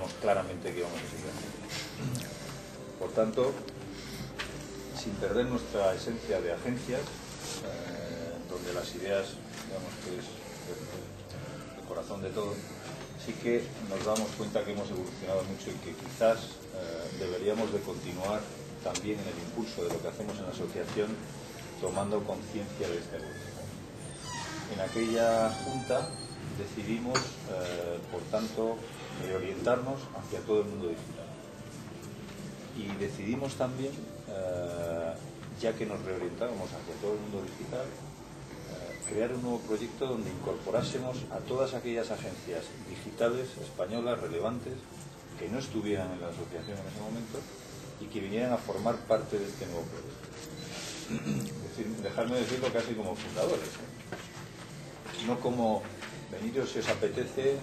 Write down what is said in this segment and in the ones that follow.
sabíamos claramente que íbamos a seguir. Por tanto, sin perder nuestra esencia de agencias, donde las ideas, digamos que es el corazón de todo, sí que nos damos cuenta que hemos evolucionado mucho y que quizás deberíamos de continuar también en el impulso de lo que hacemos en la asociación, tomando conciencia de esta evolución. En aquella junta decidimos, por tanto, reorientarnos hacia todo el mundo digital. Y decidimos también, ya que nos reorientábamos hacia todo el mundo digital, crear un nuevo proyecto donde incorporásemos a todas aquellas agencias digitales españolas relevantes que no estuvieran en la asociación en ese momento y que vinieran a formar parte de este nuevo proyecto. Es decir, dejadme decirlo casi como fundadores, ¿eh? No como veniros si os apetece,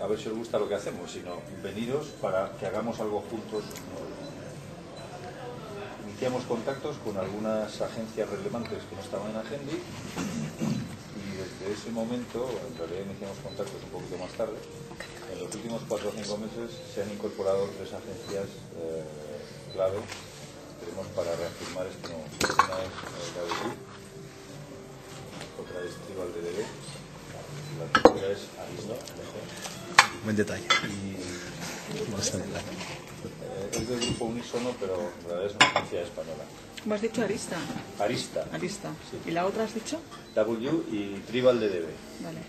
a ver si os gusta lo que hacemos, sino veniros para que hagamos algo juntos. Iniciamos contactos con algunas agencias relevantes que no estaban en AGEMDI y desde ese momento, en realidad iniciamos contactos un poquito más tarde, en los últimos 4 o 5 meses se han incorporado 3 agencias clave, tenemos para reafirmar esto, no, una es WisiWiki, otra es Tribal DDB, la tercera es Arista. Buen detalle. Es del grupo unísono, pero en realidad es una agencia española. ¿Me has dicho Arista? Arista. Arista. Sí. ¿Y la otra has dicho? WU y Tribal DDB. Vale.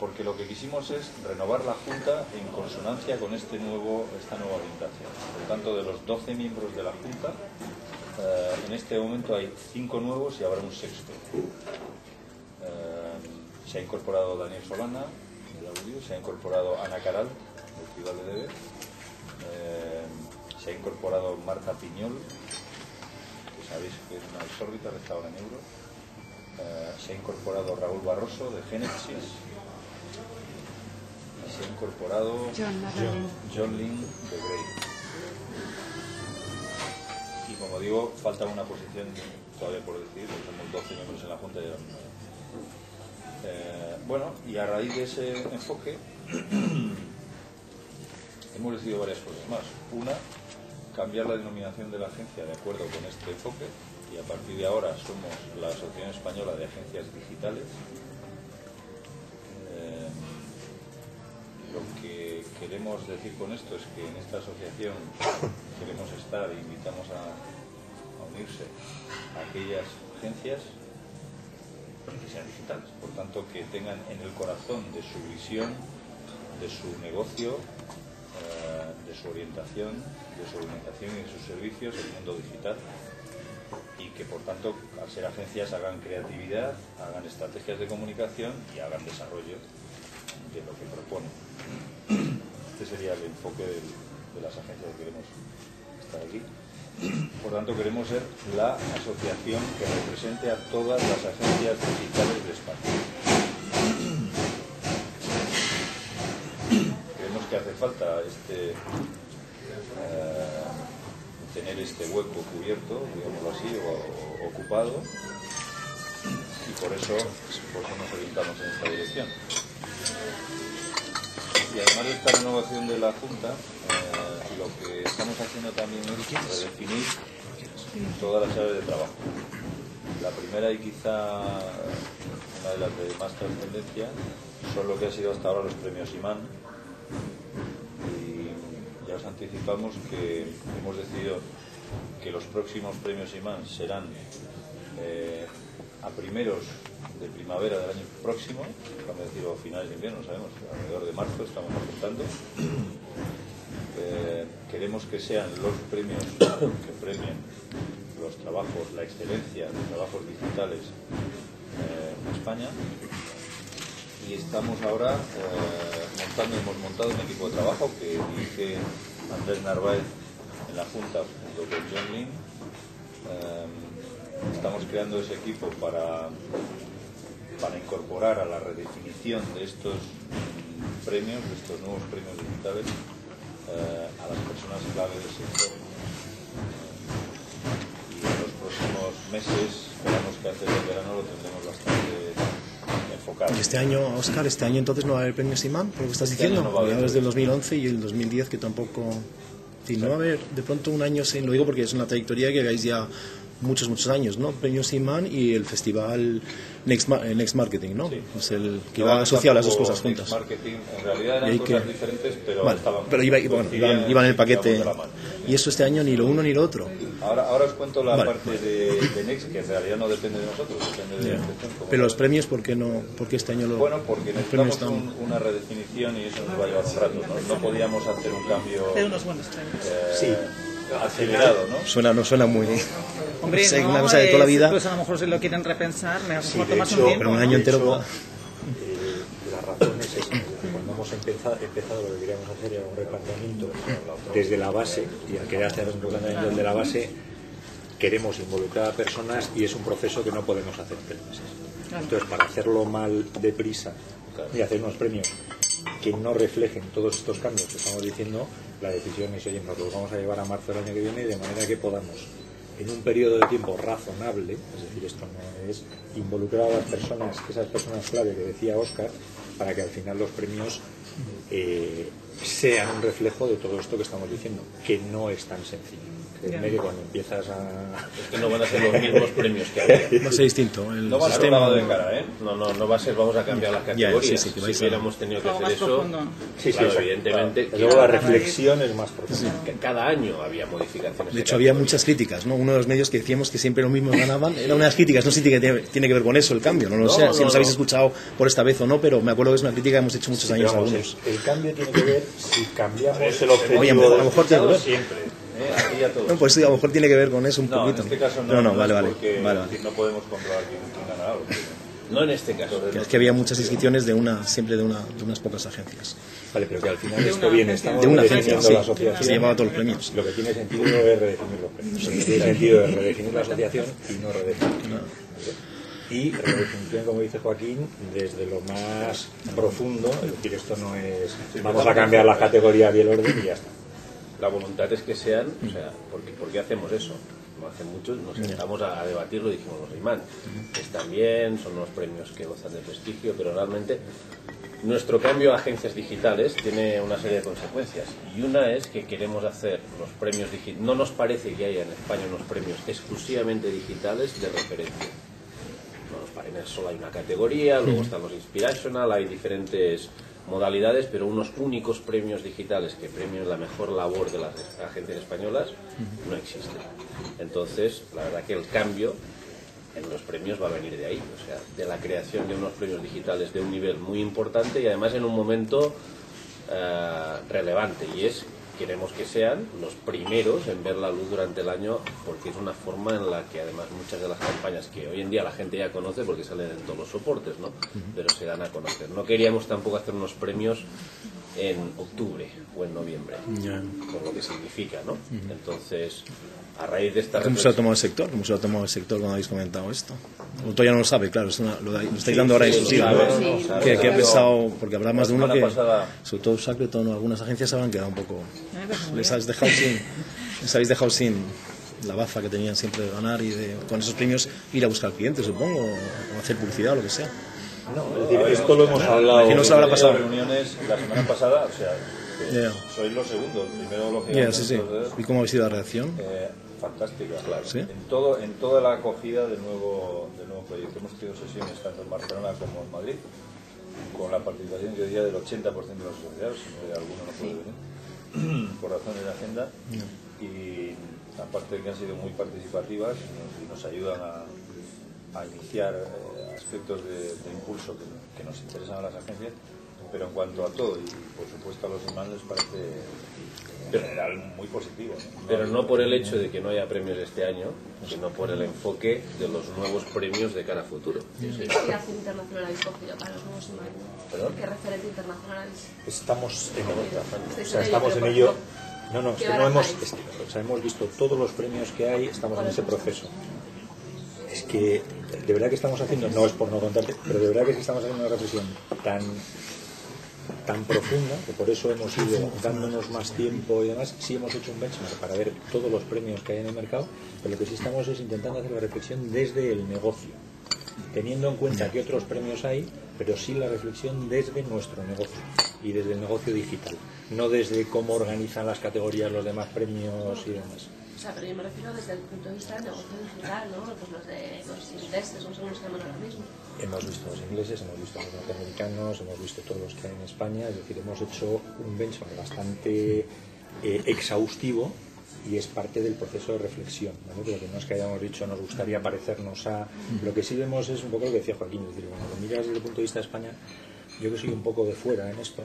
Porque lo que quisimos es renovar la Junta en consonancia con esta nueva orientación. Por tanto, de los 12 miembros de la Junta, en este momento hay 5 nuevos y habrá un 6.º. Se ha incorporado Daniel Solana, de WU, se ha incorporado Ana Caral, de Tribal DDB, se ha incorporado Marta Piñol, que sabéis que es una exórbita, está ahora en euros. Se ha incorporado Raúl Barroso, de Genexis, y se ha incorporado John Lin, de Grey. Y como digo, falta una posición todavía por decir, tenemos 12 miembros en la Junta y ya bueno, y a raíz de ese enfoque hemos decidido varias cosas más. Una, cambiar la denominación de la agencia de acuerdo con este enfoque, y a partir de ahora somos la Asociación Española de Agencias Digitales. Lo que queremos decir con esto es que en esta asociación queremos estar e invitamos a unirse a aquellas agencias que sean digitales, por tanto que tengan en el corazón de su visión, de su negocio, de su orientación y de sus servicios el mundo digital, y que por tanto al ser agencias hagan creatividad, hagan estrategias de comunicación y hagan desarrollo de lo que proponen. Este sería el enfoque de las agencias que queremos estar aquí. Por tanto queremos ser la asociación que represente a todas las agencias digitales de España. Creemos que hace falta tener este hueco cubierto, digámoslo así, o ocupado, y por eso nos orientamos en esta dirección. Y además de esta renovación de la Junta, lo que estamos haciendo también es redefinir todas las áreas de trabajo. La primera y quizá una de las de más trascendencia son lo que ha sido hasta ahora los premios IMAN. Y ya os anticipamos que hemos decidido que los próximos premios IMAN serán a primeros de primavera del año próximo, vamos a decir, o finales de invierno, no sabemos, alrededor de marzo estamos apuntando. Queremos que sean los premios que premien los trabajos, la excelencia de trabajos digitales en España, y estamos ahora hemos montado un equipo de trabajo que dirige Andrés Narváez en la Junta junto con John Lin. Estamos creando ese equipo para incorporar a la redefinición de estos premios, de estos nuevos premios digitales, a las personas clave del sector, y en los próximos meses, esperamos que antes del verano lo tendremos bastante enfocado. Y este año, Oscar, este año entonces no va a haber premios IMAM, por lo que estás diciendo. No va a haber desde el 2011 y el 2010 que tampoco... Sí, no va a haber de pronto un año, lo digo porque es una trayectoria que veis ya muchos años, ¿no? Premios IMAN y el festival Next Marketing, ¿no? Sí. Pues el que iba asociado las dos cosas juntas. Next Marketing, en realidad eran cosas diferentes, pero, vale, pero iban en el paquete. Y eso este año ni lo uno ni lo otro. Ahora os cuento la parte de Next, que en realidad no depende de nosotros, depende de pero los premios, ¿por qué este año lo...? Bueno, porque necesitamos una redefinición y eso nos va a llevar un rato, ¿no? No podíamos hacer un cambio... Hacer unos buenos premios. Sí. Acelerado, ¿no? No suena muy... Hombre, no sé, una cosa de toda la vida... Pues a lo mejor si lo quieren repensar, me sí, mejor tomas un tiempo. Pero un año entero... Hecho, la razón es esta. Cuando hemos empezado lo que queríamos hacer era un replanteamiento desde la base, y al querer hacer un replanteamiento desde la base, queremos involucrar a personas y es un proceso que no podemos hacer en 3 meses. Entonces, para hacerlo mal deprisa y hacer unos premios que no reflejen todos estos cambios que estamos diciendo, la decisión es, oye, nos los vamos a llevar a marzo del año que viene de manera que podamos, en un periodo de tiempo razonable, es decir, esto no es involucrar a las personas, esas personas clave que decía Óscar, para que al final los premios sean un reflejo de todo esto que estamos diciendo, que no es tan sencillo. Que cuando empiezas a... Es que no van a ser los mismos premios que había. Va a ser distinto. El no va a ser lavado de cara, ¿eh? No va a ser, vamos a cambiar las categorías. Si hubiéramos tenido que hacer eso, evidentemente... Claro. Luego la reflexión es más profunda. Sí. Cada año había modificaciones. De hecho, había muchas críticas, ¿no? Uno de los medios que decíamos que siempre los mismos ganaban, eran unas críticas, no sé si tiene que ver con eso el cambio, no lo sé, si nos habéis escuchado por esta vez o no, pero me acuerdo que es una crítica que hemos hecho muchos años algunos. El cambio tiene que ver si cambiamos el objetivo. Oye, a lo mejor tiene que ver. No, pues sí, a lo mejor tiene que ver con eso un poquito. En este caso no, vale. No podemos controlar quién gana algo. No en este caso. Es que había muchas inscripciones de unas pocas agencias. Vale, pero que al final esto viene. De una agencia, sí, que se llevaba todos los premios. Lo que tiene sentido es redefinir los premios. Lo que tiene sentido es redefinir la asociación y no redefinir. No. Y redefinir, como dice Joaquín, desde lo más profundo. Es decir, esto no es... Vamos a cambiar las categorías y el orden y ya está. La voluntad es que sean, o sea, ¿por qué hacemos eso? Hace mucho nos sentamos a debatirlo y dijimos, los IMAN están bien, son unos premios que gozan de prestigio, pero realmente nuestro cambio a agencias digitales tiene una serie de consecuencias. Y una es que queremos hacer los premios digitales, no nos parece que haya en España unos premios exclusivamente digitales de referencia. No nos parece, solo hay una categoría, luego están los Inspirational, hay diferentes... modalidades, pero unos únicos premios digitales que premien la mejor labor de las agencias españolas no existen. Entonces, la verdad que el cambio en los premios va a venir de ahí, o sea, de la creación de unos premios digitales de un nivel muy importante y además en un momento relevante, y es, queremos que sean los primeros en ver la luz durante el año, porque es una forma en la que además muchas de las campañas que hoy en día la gente ya conoce porque salen en todos los soportes, ¿no? Pero se dan a conocer. No queríamos tampoco hacer unos premios en octubre o en noviembre, por lo que significa, ¿no? Entonces, a raíz de esta... ¿Cómo se lo ha tomado el sector? ¿Cómo se lo ha tomado el sector cuando habéis comentado esto? O todavía no lo sabe, claro, lo estáis dando ahora exclusiva, ¿no? ¿Qué ha pensado? Porque habrá más de uno que, sobre todo Shackleton o algunas agencias, habrán quedado un poco... Les habéis dejado sin la baza que tenían siempre de ganar y de, con esos premios, ir a buscar clientes, supongo, o hacer publicidad o lo que sea. No, es decir, esto lo hemos hablado. ¿Qué nos habrá pasado? En reuniones la semana pasada, o sea, sois los segundos, primero los que... ¿Y cómo habéis sido la reacción? Fantástica, claro. ¿Sí? En toda la acogida del nuevo proyecto. Hemos tenido sesiones tanto en Barcelona como en Madrid, con la participación, yo diría, del 80% de los asociados, si alguno no puede venir, por razones de agenda, y aparte de que han sido muy participativas, nos ayudan a iniciar... aspectos de impulso que nos interesan a las agencias, pero en cuanto a todo, y por supuesto a los demás, les parece en general muy positivo, ¿no? Pero no por el hecho de que no haya premios este año, sino por el enfoque de los nuevos premios de cara a futuro. ¿Qué referencia internacional habéis cogido para los nuevos humanos? ¿Qué referencia internacional habéis...? Estamos en ello. Hemos visto todos los premios que hay, estamos en ese proceso. Es que de verdad que estamos haciendo, no es por no contarte, pero de verdad que estamos haciendo una reflexión tan profunda, que por eso hemos ido dándonos más tiempo y demás. Sí hemos hecho un benchmark para ver todos los premios que hay en el mercado, pero lo que sí estamos es intentando hacer la reflexión desde el negocio. teniendo en cuenta que otros premios hay, pero sí la reflexión desde nuestro negocio y desde el negocio digital, no desde cómo organizan las categorías los demás premios y demás. O sea, pero yo me refiero desde el punto de vista del negocio digital, ¿no? Pues los ingleses, no sé cómo se llaman ahora mismo. Hemos visto los ingleses, hemos visto los norteamericanos, hemos visto todos los que hay en España, es decir, hemos hecho un benchmark bastante exhaustivo y es parte del proceso de reflexión, ¿vale? Pero que no es que hayamos dicho nos gustaría parecernos a... Lo que sí vemos es un poco lo que decía Joaquín, es decir, cuando lo miras desde el punto de vista de España, yo que soy un poco de fuera en esto...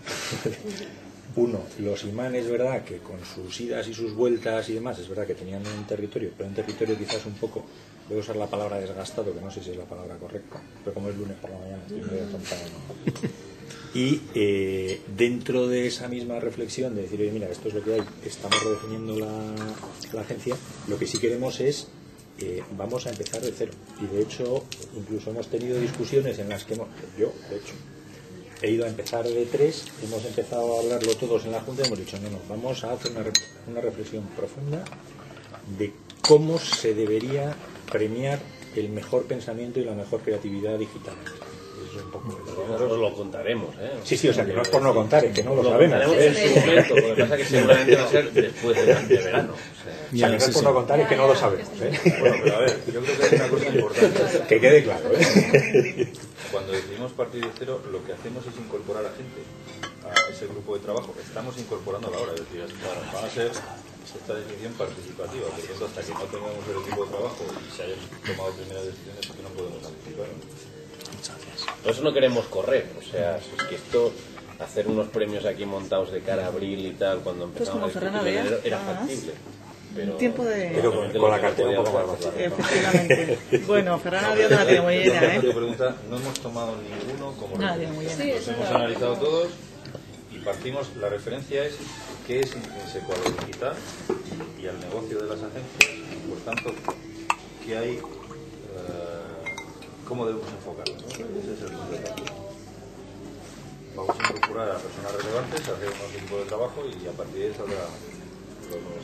Uno, los imanes, verdad, que con sus idas y sus vueltas y demás, es verdad que tenían un territorio, pero un territorio quizás un poco, voy a usar la palabra desgastado, que no sé si es la palabra correcta, pero como es lunes por la mañana, estoy medio tonta, ¿no? Y dentro de esa misma reflexión de decir, oye, mira, esto es lo que hay, estamos redefiniendo la agencia, lo que sí queremos es, vamos a empezar de cero. Y de hecho, incluso hemos tenido discusiones en las que he ido a empezar de tres, hemos empezado a hablarlo todos en la Junta y hemos dicho, no, vamos a hacer una reflexión profunda de cómo se debería premiar el mejor pensamiento y la mejor creatividad digital. Eso es un poco... Nosotros lo contaremos, ¿eh? Sí, o sea, que no es por no contar, es que no lo sabemos. Lo contaremos en su momento, lo que pasa es que seguramente va a ser después de verano. O sea, que no es por no contar, es que no lo sabemos, ¿eh? Bueno, pero a ver, yo creo que es una cosa importante. Que quede claro, ¿eh? Cuando decidimos partir de cero, lo que hacemos es incorporar a gente a ese grupo de trabajo. Estamos incorporando a la hora, es decir, van a ser esta decisión participativa, porque hasta que no tengamos el equipo de trabajo y se hayan tomado primeras decisiones, que no podemos participar. Nosotros no queremos correr, o sea, es que esto, hacer unos premios aquí montados de cara a abril y tal, cuando empezamos pues como Ferran Avea, era factible. Pero, tiempo de... pero con la cartera un poco más fácil. Efectivamente. Bueno, Ferran Avea no la tiene muy llena, ¿eh? Pregunta, no hemos tomado ninguno como referencia. Los hemos analizado todos y partimos, la referencia es qué es intrínseco a lo digital y al negocio de las agencias, y por tanto, qué hay... ¿cómo debemos enfocarlo? ¿No? Ese es el reto. Vamos a procurar a personas relevantes, hacer un equipo de trabajo y a partir de eso habrá los nuevos.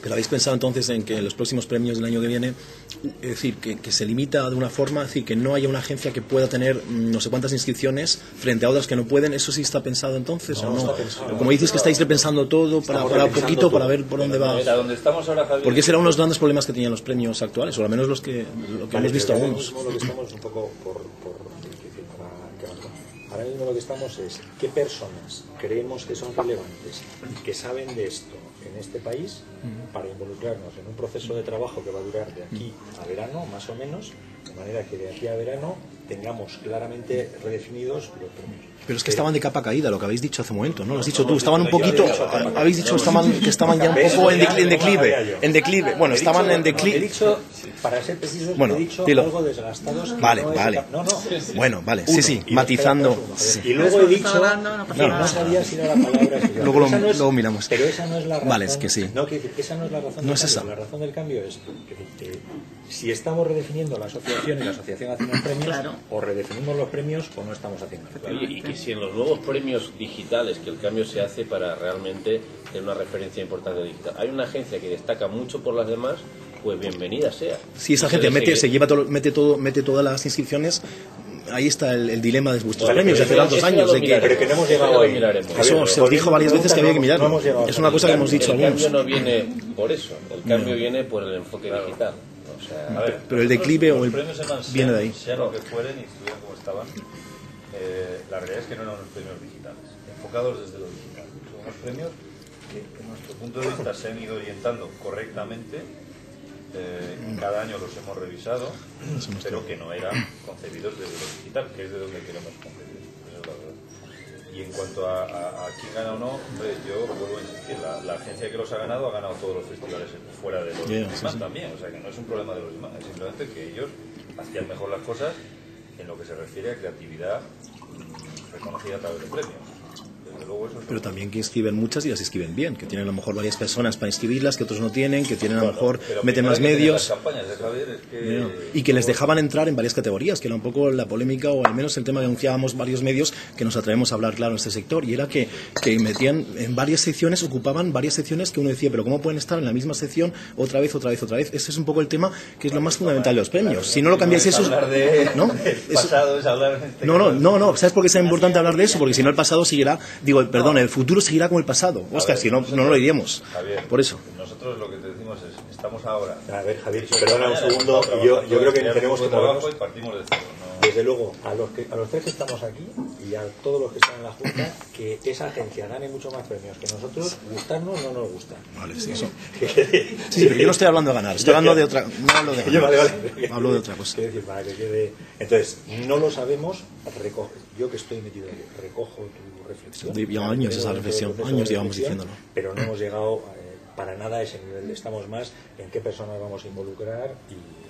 Pero habéis pensado entonces en que los próximos premios del año que viene, es decir, que se limita de una forma, es decir, que no haya una agencia que pueda tener no sé cuántas inscripciones frente a otras que no pueden, ¿eso sí está pensado entonces o no? Como dices que estáis repensando todo para poquito, todo, para ver por dónde va. Donde estamos ahora, Javier, porque ese era uno de los grandes problemas que tenían los premios actuales, o al menos los que, lo que hemos visto algunos. Ahora mismo lo que estamos es qué personas creemos que son relevantes, que saben de esto en este país, para involucrarnos en un proceso de trabajo que va a durar de aquí a verano, más o menos, de manera que de aquí a verano tengamos claramente redefinidos los premios. Pero es que estaban de capa caída, lo que habéis dicho hace un momento, ¿no? Lo has dicho tú, estaban un poquito, habéis dicho que estaban ya un poco en declive. Bueno, estaban en declive. He dicho, para ser precisos, bueno, he dicho algo desgastados. Vale. Bueno, vale, sí, matizando. Y luego he dicho, no sabía si era la palabra. Luego miramos. Pero esa no es la razón. Vale, es que sí. No, esa no es la razón del cambio. La razón del cambio es que si estamos redefiniendo la asociación y la asociación hace unos premios, o redefinimos los premios o no estamos haciendo nada. Y que si en los nuevos premios digitales, que el cambio se hace para realmente tener una referencia importante digital, hay una agencia que destaca mucho por las demás, pues bienvenida sea. Si esa gente mete todas las inscripciones, ahí está el dilema de vuestros premios hace tantos años. Pero que no hemos llegado ahí. Eso se os dijo varias veces que había que mirarlo. No es una cosa que hemos dicho algunos. El cambio no viene por eso, el cambio viene por el enfoque digital. O sea, a ver, pero el declive o el viene de ahí. Sean lo que fueren y estuvieran como estaban, la realidad es que no eran unos premios digitales, enfocados desde lo digital. Son unos premios que, desde nuestro punto de vista, se han ido orientando correctamente. Cada año los hemos revisado, pero que no eran concebidos desde lo digital, que es de donde queremos concebir. Eso es la verdad. Y en cuanto a quién gana o no, pues yo vuelvo a insistir: la agencia que los ha ganado todos los festivales fuera de los demás también. O sea que no es un problema de los demás, es simplemente que ellos hacían mejor las cosas en lo que se refiere a creatividad reconocida a través de premios. Desde luego, eso es pero también que inscriben muchas y las inscriben bien, que tienen a lo mejor varias personas para inscribirlas, que otros no tienen, que tienen a lo mejor, meten más medios. Y que les dejaban entrar en varias categorías, que era un poco la polémica, o al menos el tema que anunciábamos varios medios que nos atrevemos a hablar claro en este sector, y era que metían en varias secciones, ocupaban varias secciones que uno decía, pero ¿cómo pueden estar en la misma sección otra vez? Ese es un poco el tema que es lo más fundamental de los premios. Si no lo cambiáis eso... No, ¿sabes por qué es importante hablar de eso? Porque si no el pasado seguirá, el futuro seguirá como el pasado, Oscar, si no, no lo diríamos. Por eso. Nosotros lo que te decimos es, estamos ahora... A ver, Javier, perdona un segundo, yo creo que tenemos que movernos. Desde luego, a los tres que estamos aquí y a todos los que están en la Junta, que esa agencia gane mucho más premios que nosotros, gustarnos no nos gusta. Vale, sí, eso. Sí, pero yo no estoy hablando de ganar, estoy hablando de otra... No hablo de ganar, hablo de otra cosa. Quiero decir, para que quede... Entonces, no lo sabemos, yo que estoy metido ahí, recojo tu reflexión. Lleva años esa reflexión, años llevamos diciéndolo. Pero no hemos llegado... para nada a ese nivel, estamos más en qué personas vamos a involucrar.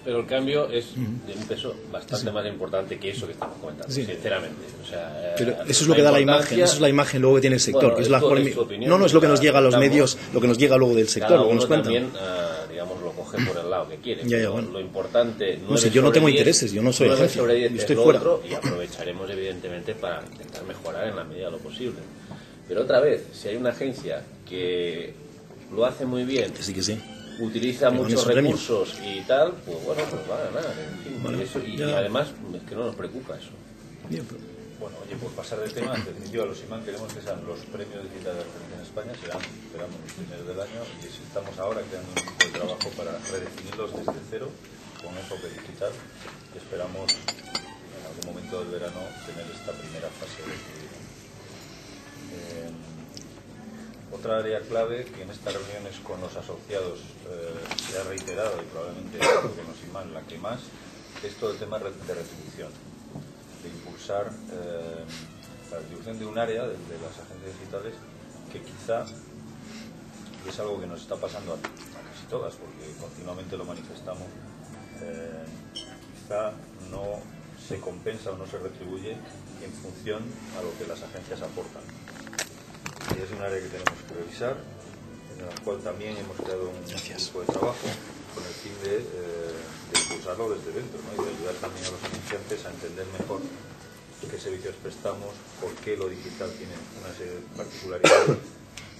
Pero el cambio es de un peso bastante más importante que eso que estamos comentando, sinceramente. O sea, pero eso es lo que da la imagen, eso es la imagen luego que tiene el sector. Bueno, que es opinión, no, es lo que nos llega a los medios, lo que nos llega luego del sector, lo que nos cuentan. También, digamos, lo coge por el lado que quiere. Lo importante no sé, yo no tengo intereses, yo no soy agencia, yo estoy fuera. Y aprovecharemos, evidentemente, para intentar mejorar en la medida de lo posible. Pero otra vez, si hay una agencia que... lo hace muy bien, utiliza muchos recursos y tal, pues bueno, pues va a ganar. Y además, es que no nos preocupa eso. Bueno, oye, pues pasar de tema, en definitiva, los IMAN queremos que sean los premios digitales en España, serán, esperamos, los primeros del año, y estamos ahora creando un grupo de trabajo para redefinirlos desde cero, con un enfoque digital, que esperamos en algún momento del verano tener esta primera fase de... Otra área clave que en estas reuniones con los asociados se ha reiterado, y probablemente con los IMAN la que más, es todo el tema de retribución, de impulsar la retribución de un área de las agencias digitales que quizá es algo que nos está pasando a casi todas, porque continuamente lo manifestamos, quizá no se compensa o no se retribuye en función a lo que las agencias aportan. Y es un área que tenemos que revisar, en la cual también hemos creado un grupo de trabajo con el fin de impulsarlo desde dentro, ¿no? Y de ayudar también a los anunciantes a entender mejor qué servicios prestamos, por qué lo digital tiene una serie de particularidades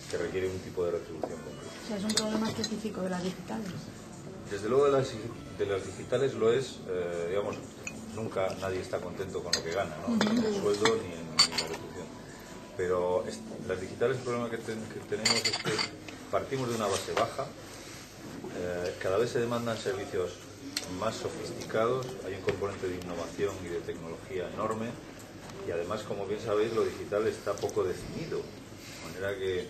que requiere un tipo de retribución concreta. O sea, es un problema específico de las digitales. Desde luego de las digitales lo es, digamos, nunca nadie está contento con lo que gana, ¿no? Ni en el sueldo ni en la retribución. Pero las digitales, el problema que tenemos es que partimos de una base baja, cada vez se demandan servicios más sofisticados, hay un componente de innovación y de tecnología enorme, y además, como bien sabéis, lo digital está poco definido, de manera que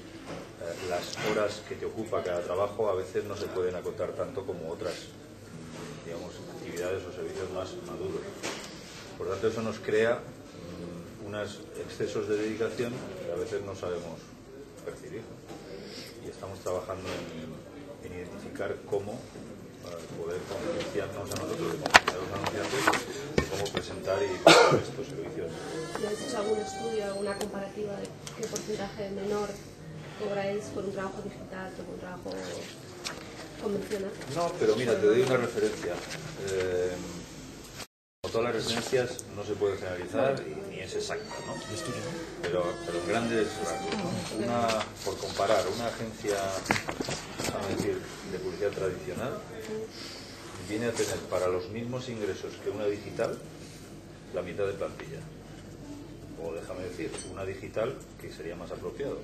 las horas que te ocupa cada trabajo a veces no se pueden acotar tanto como otras, digamos, actividades o servicios más maduros. Por lo tanto, eso nos crea unos excesos de dedicación que a veces no sabemos percibir, y estamos trabajando en identificar cómo poder concienciarnos a nosotros, concienciar a los anunciantes de cómo presentar y presentar estos servicios. ¿Habéis hecho algún estudio, alguna comparativa de qué porcentaje menor cobráis por un trabajo digital que por un trabajo convencional? No, pero mira, te doy una referencia. Todas las referencias no se puede generalizar y ni es exacta, ¿no? Pero en grandes rasgos, por comparar, una agencia, vamos a decir, de publicidad tradicional viene a tener para los mismos ingresos que una digital la mitad de plantilla. O déjame decir, una digital que sería más apropiado.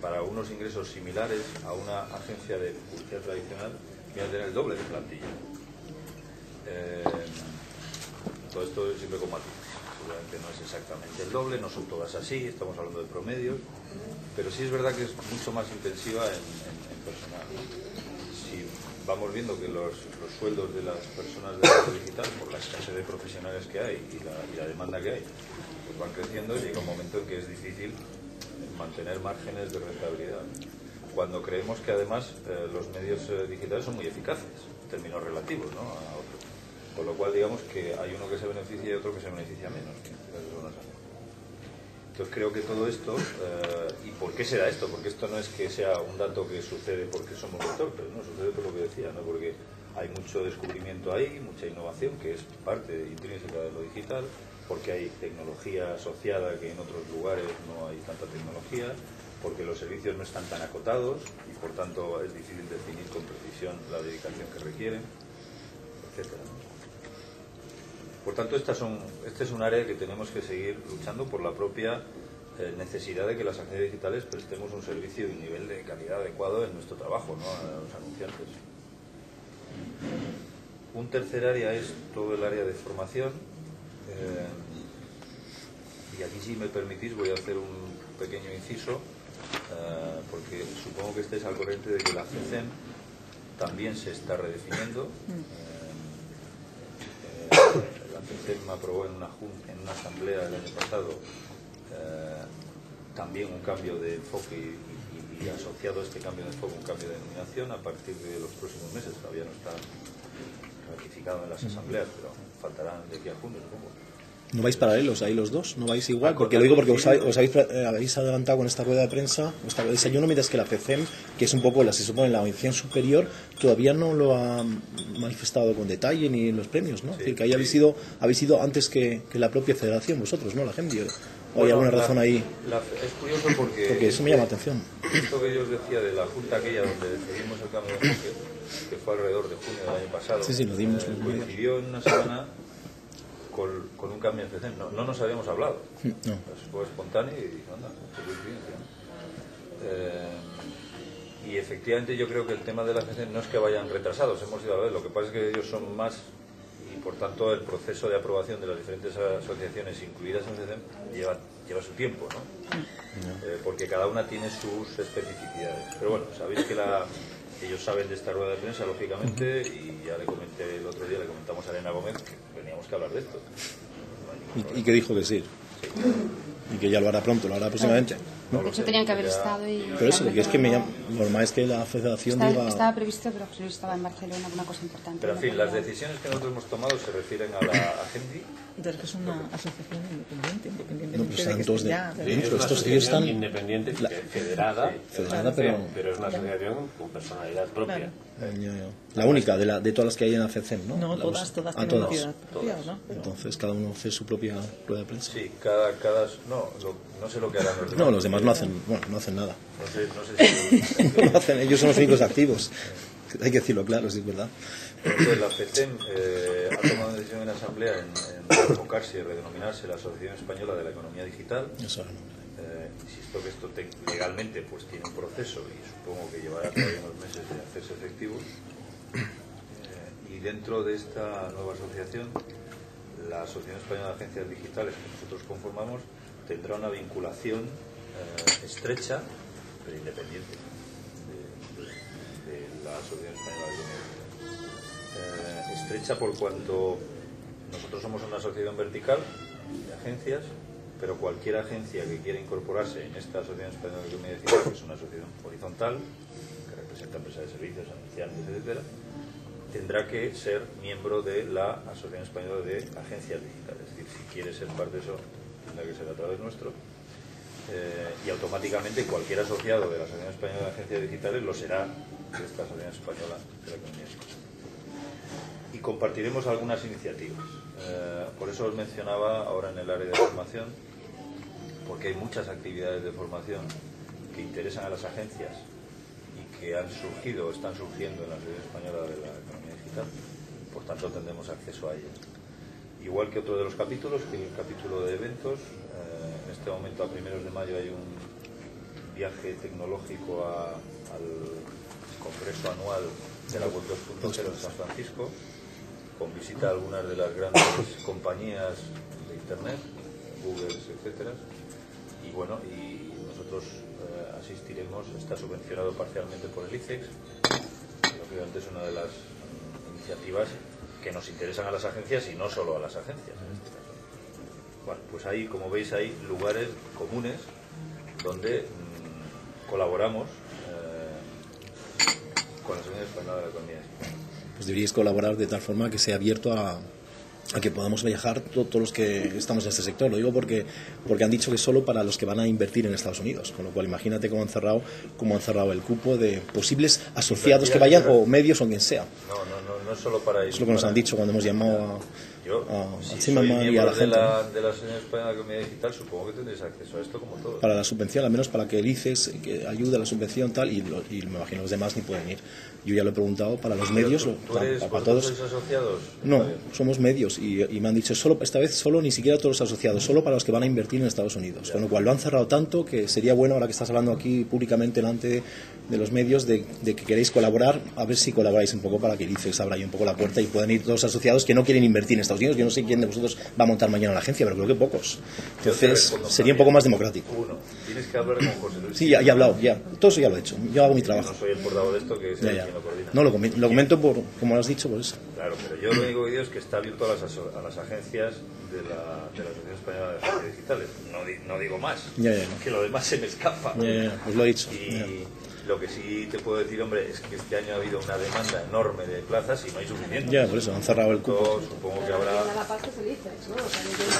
Para unos ingresos similares a una agencia de publicidad tradicional viene a tener el doble de plantilla. Todo esto es siempre con matices, seguramente no es exactamente el doble, no son todas así, estamos hablando de promedios, pero sí es verdad que es mucho más intensiva en personal. Si vamos viendo que los sueldos de las personas del mundo digital, por la escasez de profesionales que hay y la demanda que hay, pues van creciendo, y llega un momento en que es difícil mantener márgenes de rentabilidad. Cuando creemos que además los medios digitales son muy eficaces, en términos relativos, ¿no? A otros. Con lo cual digamos que hay uno que se beneficia y otro que se beneficia menos. Entonces creo que todo esto, ¿y por qué se da esto? Porque esto no es que sea un dato que sucede porque somos los torpes, ¿no? Sucede por lo que decía, ¿no? Porque hay mucho descubrimiento ahí, mucha innovación, que es parte intrínseca de lo digital, porque hay tecnología asociada que en otros lugares no hay tanta tecnología, porque los servicios no están tan acotados y por tanto es difícil definir con precisión la dedicación que requieren, etcétera. Por tanto, este es un área que tenemos que seguir luchando por la propia necesidad de que las agencias digitales prestemos un servicio y un nivel de calidad adecuado en nuestro trabajo, ¿no?, a los anunciantes. Un tercer área es todo el área de formación. Y aquí, si me permitís, voy a hacer un pequeño inciso, porque supongo que estáis al corriente de que la FECEM también se está redefiniendo. La FECEM aprobó en una asamblea el año pasado también un cambio de enfoque y asociado a este cambio de enfoque un cambio de denominación a partir de los próximos meses. Todavía no está ratificado en las asambleas, pero faltarán de aquí a junio, supongo. ¿No vais paralelos ahí los dos? ¿No vais igual? Porque lo digo porque os habéis adelantado con esta rueda de prensa, os habéis ayudado, mientras que la FECEM, que es un poco la, se supone, la mención superior, todavía no lo ha manifestado con detalle ni en los premios, ¿no? Sí, es decir, que ahí habéis sido antes que la propia federación, vosotros, ¿no? La AGEMDI. ¿O hay alguna razón ahí? Es curioso porque eso me llama la atención. Esto que yo os decía de la junta aquella donde decidimos el cambio de enfoque, que fue alrededor de junio del año pasado. Sí, sí, lo dimos. Coincidió en una semana con un cambio de FECEM. No nos habíamos hablado. No. Fue espontáneo y dije, anda, qué coincidencia. Y efectivamente yo creo que el tema de la FECEM no es que vayan retrasados, hemos ido a ver. Lo que pasa es que ellos son más y por tanto el proceso de aprobación de las diferentes asociaciones incluidas en FECEM lleva su tiempo, ¿no? Porque cada una tiene sus especificidades. Pero bueno, sabéis que ellos saben de esta rueda de prensa, lógicamente, y ya le comenté el otro día, le comentamos a Elena Gómez que teníamos que hablar de esto. No ¿Y que dijo que sí? Y que ya lo hará pronto, lo hará próximamente. No, de hecho, tenían que haber estado y... Pero eso, que es que me llama... Normal es que la federación diga... Estaba previsto, pero José Luis estaba en Barcelona, una cosa importante. Pero, en fin, las decisiones que nosotros hemos tomado se refieren a la AGEMDI. Entonces, que es una asociación independiente. No, pues están dos de... Estos tíos están... Independiente, federada, pero es una asociación con personalidad propia. La única, de todas las que hay en la FECEM, ¿no? No, todas tienen propiedad propia, ¿no? Entonces, cada uno hace su propia rueda de prensa. Sí, cada... No sé lo que harán los demás. No, los demás no hacen, bueno, no hacen nada. No sé si lo hacen, ellos son los únicos activos. Hay que decirlo claro, sí, es verdad. Entonces, la FECEM ha tomado una decisión en la Asamblea en enfocarse y redenominarse la Asociación Española de la Economía Digital. Eso es. Insisto que esto legalmente pues tiene un proceso y supongo que llevará todavía unos meses de hacerse efectivo. Y dentro de esta nueva asociación, la Asociación Española de Agencias Digitales que nosotros conformamos tendrá una vinculación estrecha, pero independiente, de la Asociación Española de Agencias. Estrecha por cuanto nosotros somos una asociación vertical de agencias, pero cualquier agencia que quiera incorporarse en esta Asociación Española de Economía Digital, que es una asociación horizontal, que representa empresas de servicios, anunciantes, etcétera, tendrá que ser miembro de la Asociación Española de Agencias Digitales. Es decir, si quiere ser parte de eso, tendrá que ser a través nuestro. Y automáticamente cualquier asociado de la Asociación Española de Agencias Digitales lo será de esta Asociación Española de la Economía Digital. Y compartiremos algunas iniciativas. Por eso os mencionaba ahora en el área de formación, porque hay muchas actividades de formación que interesan a las agencias y que han surgido o están surgiendo en la Asociación Española de la Economía Digital. Por tanto, tendremos acceso a ellas. Igual que otro de los capítulos, que es el capítulo de eventos. En este momento, a primeros de mayo, hay un viaje tecnológico al Congreso Anual de la Web 2.0 en San Francisco, con visita a algunas de las grandes compañías de Internet, Google, etcétera. Y bueno, y nosotros asistiremos, está subvencionado parcialmente por el ICEX, que obviamente es una de las iniciativas que nos interesan a las agencias y no solo a las agencias en este caso. Bueno, pues ahí, como veis, hay lugares comunes donde colaboramos con la Asociación Española de la Economía Digital. Pues deberíais colaborar de tal forma que sea abierto a a que podamos viajar todos los que estamos en este sector. Lo digo porque han dicho que solo para los que van a invertir en Estados Unidos, con lo cual imagínate cómo han cerrado el cupo de posibles asociados que vayan, o medios o quien sea. No es solo para ellos. Es lo que nos han dicho cuando hemos llamado de la Asociación Española de la Economía Digital. Supongo que tendréis acceso a esto como todos. Para la subvención, al menos para que el ICEX que ayude a la subvención tal, y me imagino los demás ni pueden ir. Yo ya lo he preguntado para los medios. ¿Para todos? ¿Sois asociados? No, somos medios y me han dicho solo esta vez, solo ni siquiera todos los asociados, solo para los que van a invertir en Estados Unidos. Con lo cual lo han cerrado tanto que sería bueno, ahora que estás hablando aquí públicamente delante de los medios de que queréis colaborar, a ver si colaboráis un poco para que el ICEX abra ahí un poco la puerta y puedan ir todos los asociados que no quieren invertir en Estados Unidos. Yo no sé quién de vosotros va a montar mañana la agencia, pero creo que pocos. Entonces sería un poco más democrático. Uno, tienes que hablar con José Luis. Sí, ya he hablado, ya. Todo eso ya lo he hecho. Yo hago mi trabajo. No soy el portavoz de esto, que es el... No, lo comento por, como lo has dicho, por eso. Claro, pero yo lo único que digo es que está abierto a las agencias de la Asociación Española de Agencias Digitales. No digo más, que lo demás se me escapa. Pues lo he dicho. Y lo que sí te puedo decir, hombre, es que este año ha habido una demanda enorme de plazas y no hay suficiente. Ya, por eso han cerrado el cupo. Supongo que habrá...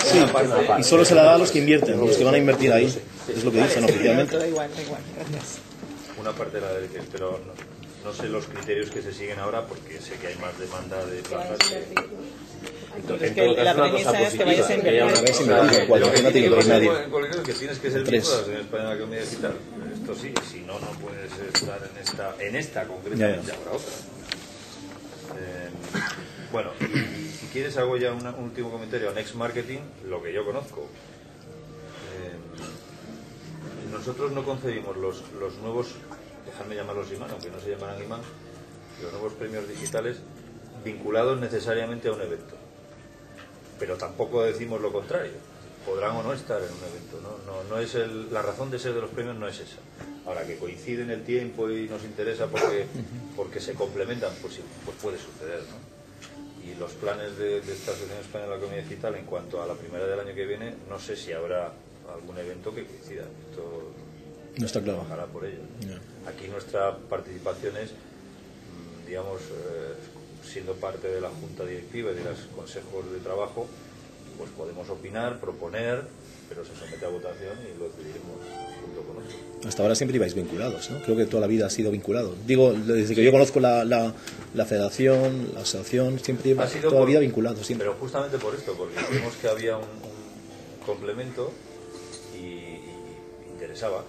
Sí, y solo se la da a los que invierten, los que van a invertir ahí. Es lo que dicen oficialmente. Da igual, gracias. Una parte de la del que, pero... No sé los criterios que se siguen ahora porque sé que hay más demanda de plazas. Entonces, la premisa es que vayas a invertir. Lo que tienes que ser miembro de la Española Comunidad Digital. Esto sí, si no, no puedes estar en esta concretamente, ahora otra. Bueno, y si quieres hago ya un último comentario a Next Marketing, lo que yo conozco. Nosotros no concebimos los nuevos... Dejadme llamarlos imán, aunque no se llamarán imán, los nuevos premios digitales vinculados necesariamente a un evento. Pero tampoco decimos lo contrario. Podrán o no estar en un evento. No es la razón de ser de los premios no es esa. Ahora, que coincide en el tiempo y nos interesa porque se complementan, pues puede suceder, ¿no? Y los planes de esta Asociación Española de la Economía Digital en cuanto a la primera del año que viene, no sé si habrá algún evento que coincida. Esto... No está claro. Ojalá por ello. Aquí nuestra participación es, digamos, siendo parte de la Junta Directiva y de los consejos de trabajo, pues podemos opinar, proponer, pero se somete a votación y lo decidiremos junto con nosotros. Hasta ahora siempre ibais vinculados, ¿no? Creo que toda la vida ha sido vinculado. Digo, desde que yo conozco la federación, la asociación, siempre ha sido toda la vida vinculado. Siempre. Pero justamente por esto, porque vimos que había un complemento y interesaba.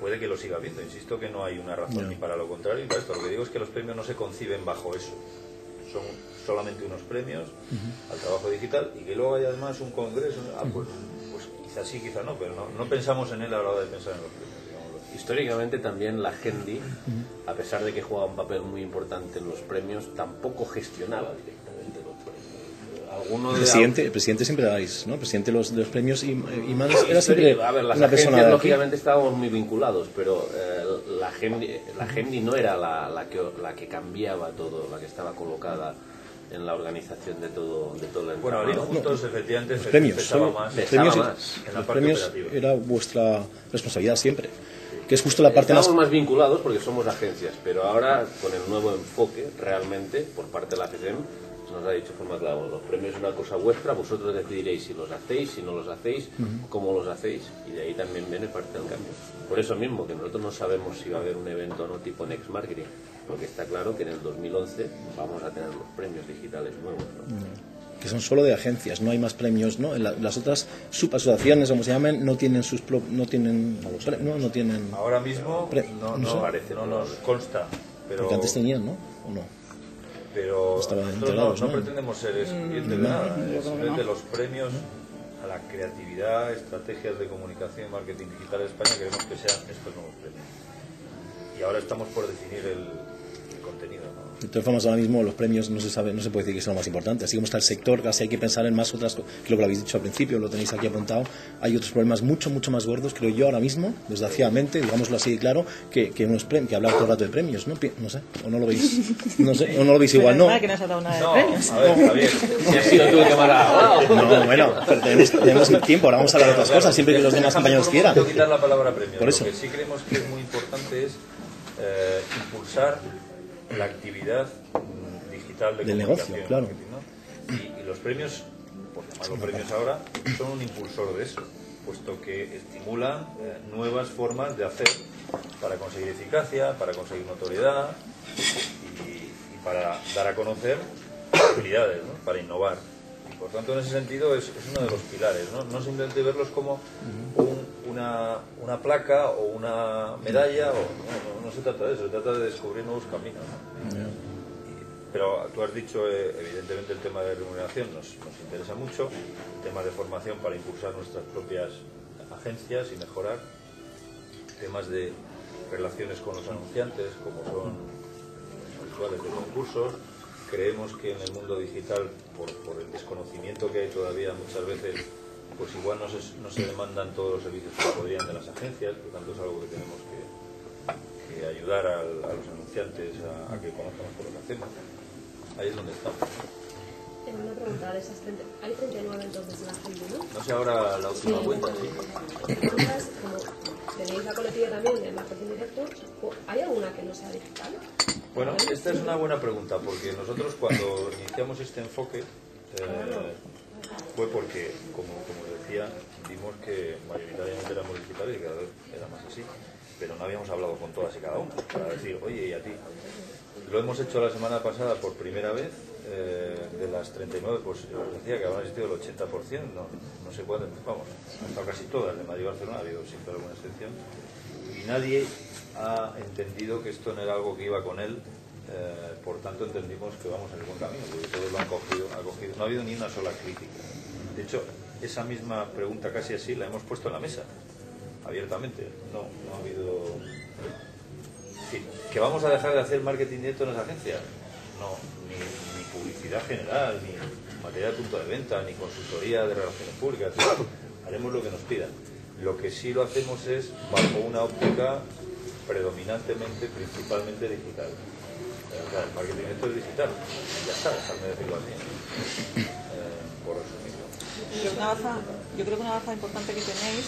Puede que lo siga viendo, insisto que no hay una razón ni para lo contrario, para esto. Lo que digo es que los premios no se conciben bajo eso, son solamente unos premios al trabajo digital y que luego hay además un congreso, pues quizás sí, quizás no, pero no pensamos en él a la hora de pensar en los premios. Históricamente también la AGEMDI, a pesar de que jugaba un papel muy importante en los premios, tampoco gestionaba directamente los premios. El presidente siempre dais, ¿no? El presidente de los premios y más era siempre una persona. Lógicamente estábamos muy vinculados, pero la AGEMDI no era la que cambiaba todo, la que estaba colocada en la organización de todo el entorno. Bueno, ahorita justo efectivamente los premios, los premios era vuestra responsabilidad siempre. Que es justo la parte Estamos más vinculados porque somos agencias, pero ahora con el nuevo enfoque realmente por parte de la FECEM nos ha dicho de forma clara, los premios es una cosa vuestra, vosotros decidiréis si los hacéis, si no los hacéis, cómo los hacéis, y de ahí también viene parte del cambio. Por eso mismo, que nosotros no sabemos si va a haber un evento o no tipo Next Marketing, porque está claro que en el 2011 vamos a tener los premios digitales nuevos, ¿no? Que son solo de agencias, no hay más premios, ¿no? Las otras subasociaciones, como se llamen, no tienen ahora mismo no nos consta, pero porque antes tenían, ¿no? ¿O no? Pero no pretendemos ser excluyentes de nada, simplemente los premios a la creatividad, estrategias de comunicación y marketing digital de España, queremos que sean estos nuevos premios. Y ahora estamos por definir el contenido, ¿no? De todas formas, ahora mismo los premios no se sabe, no se puede decir que sea lo más importante. Así como está el sector, casi hay que pensar en más otras cosas. Creo que lo habéis dicho al principio, lo tenéis aquí apuntado. Hay otros problemas mucho más gordos, creo yo, ahora mismo, desgraciadamente, digámoslo así de claro, que hablar todo el rato de premios, ¿no? No sé, o no lo veis, no sé, o no lo veis igual, ¿no? Que no has dado nada de premios. A ver, Javier, si ha sido tú que me ha... No, bueno, pero tenemos tiempo, ahora vamos a hablar de otras cosas, siempre que los demás compañeros quieran. No quiero quitar la palabra premio. Por eso. Lo que sí creemos que es muy importante es impulsar la actividad digital del negocio, claro. ¿No? Y los premios Además, los premios ahora son un impulsor de eso, puesto que estimulan nuevas formas de hacer para conseguir eficacia, para conseguir notoriedad y para dar a conocer habilidades, ¿no? Para innovar. Por tanto, en ese sentido es uno de los pilares, ¿no? No simplemente verlos como una placa o una medalla, o, no se trata de eso, se trata de descubrir nuevos caminos, ¿no? Pero tú has dicho, evidentemente, el tema de remuneración nos interesa mucho, el tema de formación para impulsar nuestras propias agencias y mejorar, temas de relaciones con los anunciantes, como son los usuarios de concursos. Creemos que en el mundo digital, por el desconocimiento que hay todavía muchas veces, pues igual no se demandan todos los servicios que podrían de las agencias, por tanto es algo que tenemos que ayudar a los anunciantes a que conozcamos por lo que hacemos. Ahí es donde estamos. Tengo una pregunta, ¿hay 39 entonces en la agenda, no? No sé ahora la última cuenta, ¿sí? Como tenéis la coletilla también de marketing directo, ¿hay alguna que no sea digital? Bueno, esta es una buena pregunta, porque nosotros cuando iniciamos este enfoque fue porque, como decía, vimos que mayoritariamente éramos digitales y cada vez era más así, pero no habíamos hablado con todas y cada una para decir, oye, ¿y a ti? Lo hemos hecho la semana pasada por primera vez, de las 39, pues os decía que habrán existido el 80%, no sé cuántas, vamos, hasta casi todas, de Madrid y Barcelona, ha habido siempre alguna excepción, y nadie ha entendido que esto no era algo que iba con él, por tanto entendimos que vamos en el buen camino, porque todos lo han cogido, no ha habido ni una sola crítica. De hecho, esa misma pregunta casi así la hemos puesto en la mesa, abiertamente, no ha habido... En fin, ¿que vamos a dejar de hacer marketing directo en las agencias? No, ni publicidad general, ni material de punto de venta, ni consultoría de relaciones públicas, haremos lo que nos pidan. Lo que sí lo hacemos es bajo una óptica predominantemente, principalmente digital. O sea, el marketing directo es digital, ya está, déjame decirlo así, por resumirlo. Yo creo que una baza importante que tenéis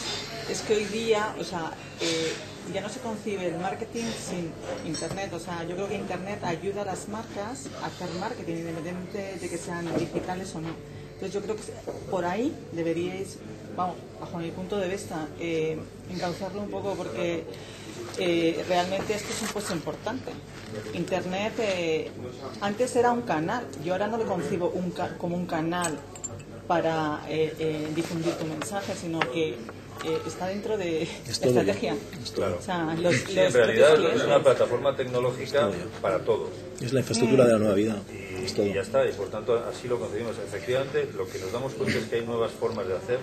es que hoy día, o sea, ya no se concibe el marketing sin Internet. O sea, yo creo que Internet ayuda a las marcas a hacer marketing, independientemente de que sean digitales o no. Entonces yo creo que por ahí deberíais, vamos, bajo mi punto de vista, encauzarlo un poco, porque realmente esto es un puesto importante. Internet antes era un canal, yo ahora no lo concibo como un canal para difundir tu mensaje, sino que está dentro de la estrategia. Claro. O sea, en realidad es una plataforma tecnológica para todos. Es la infraestructura de la nueva vida. Y ya está, y por tanto así lo concebimos. Efectivamente, lo que nos damos cuenta es que hay nuevas formas de hacer,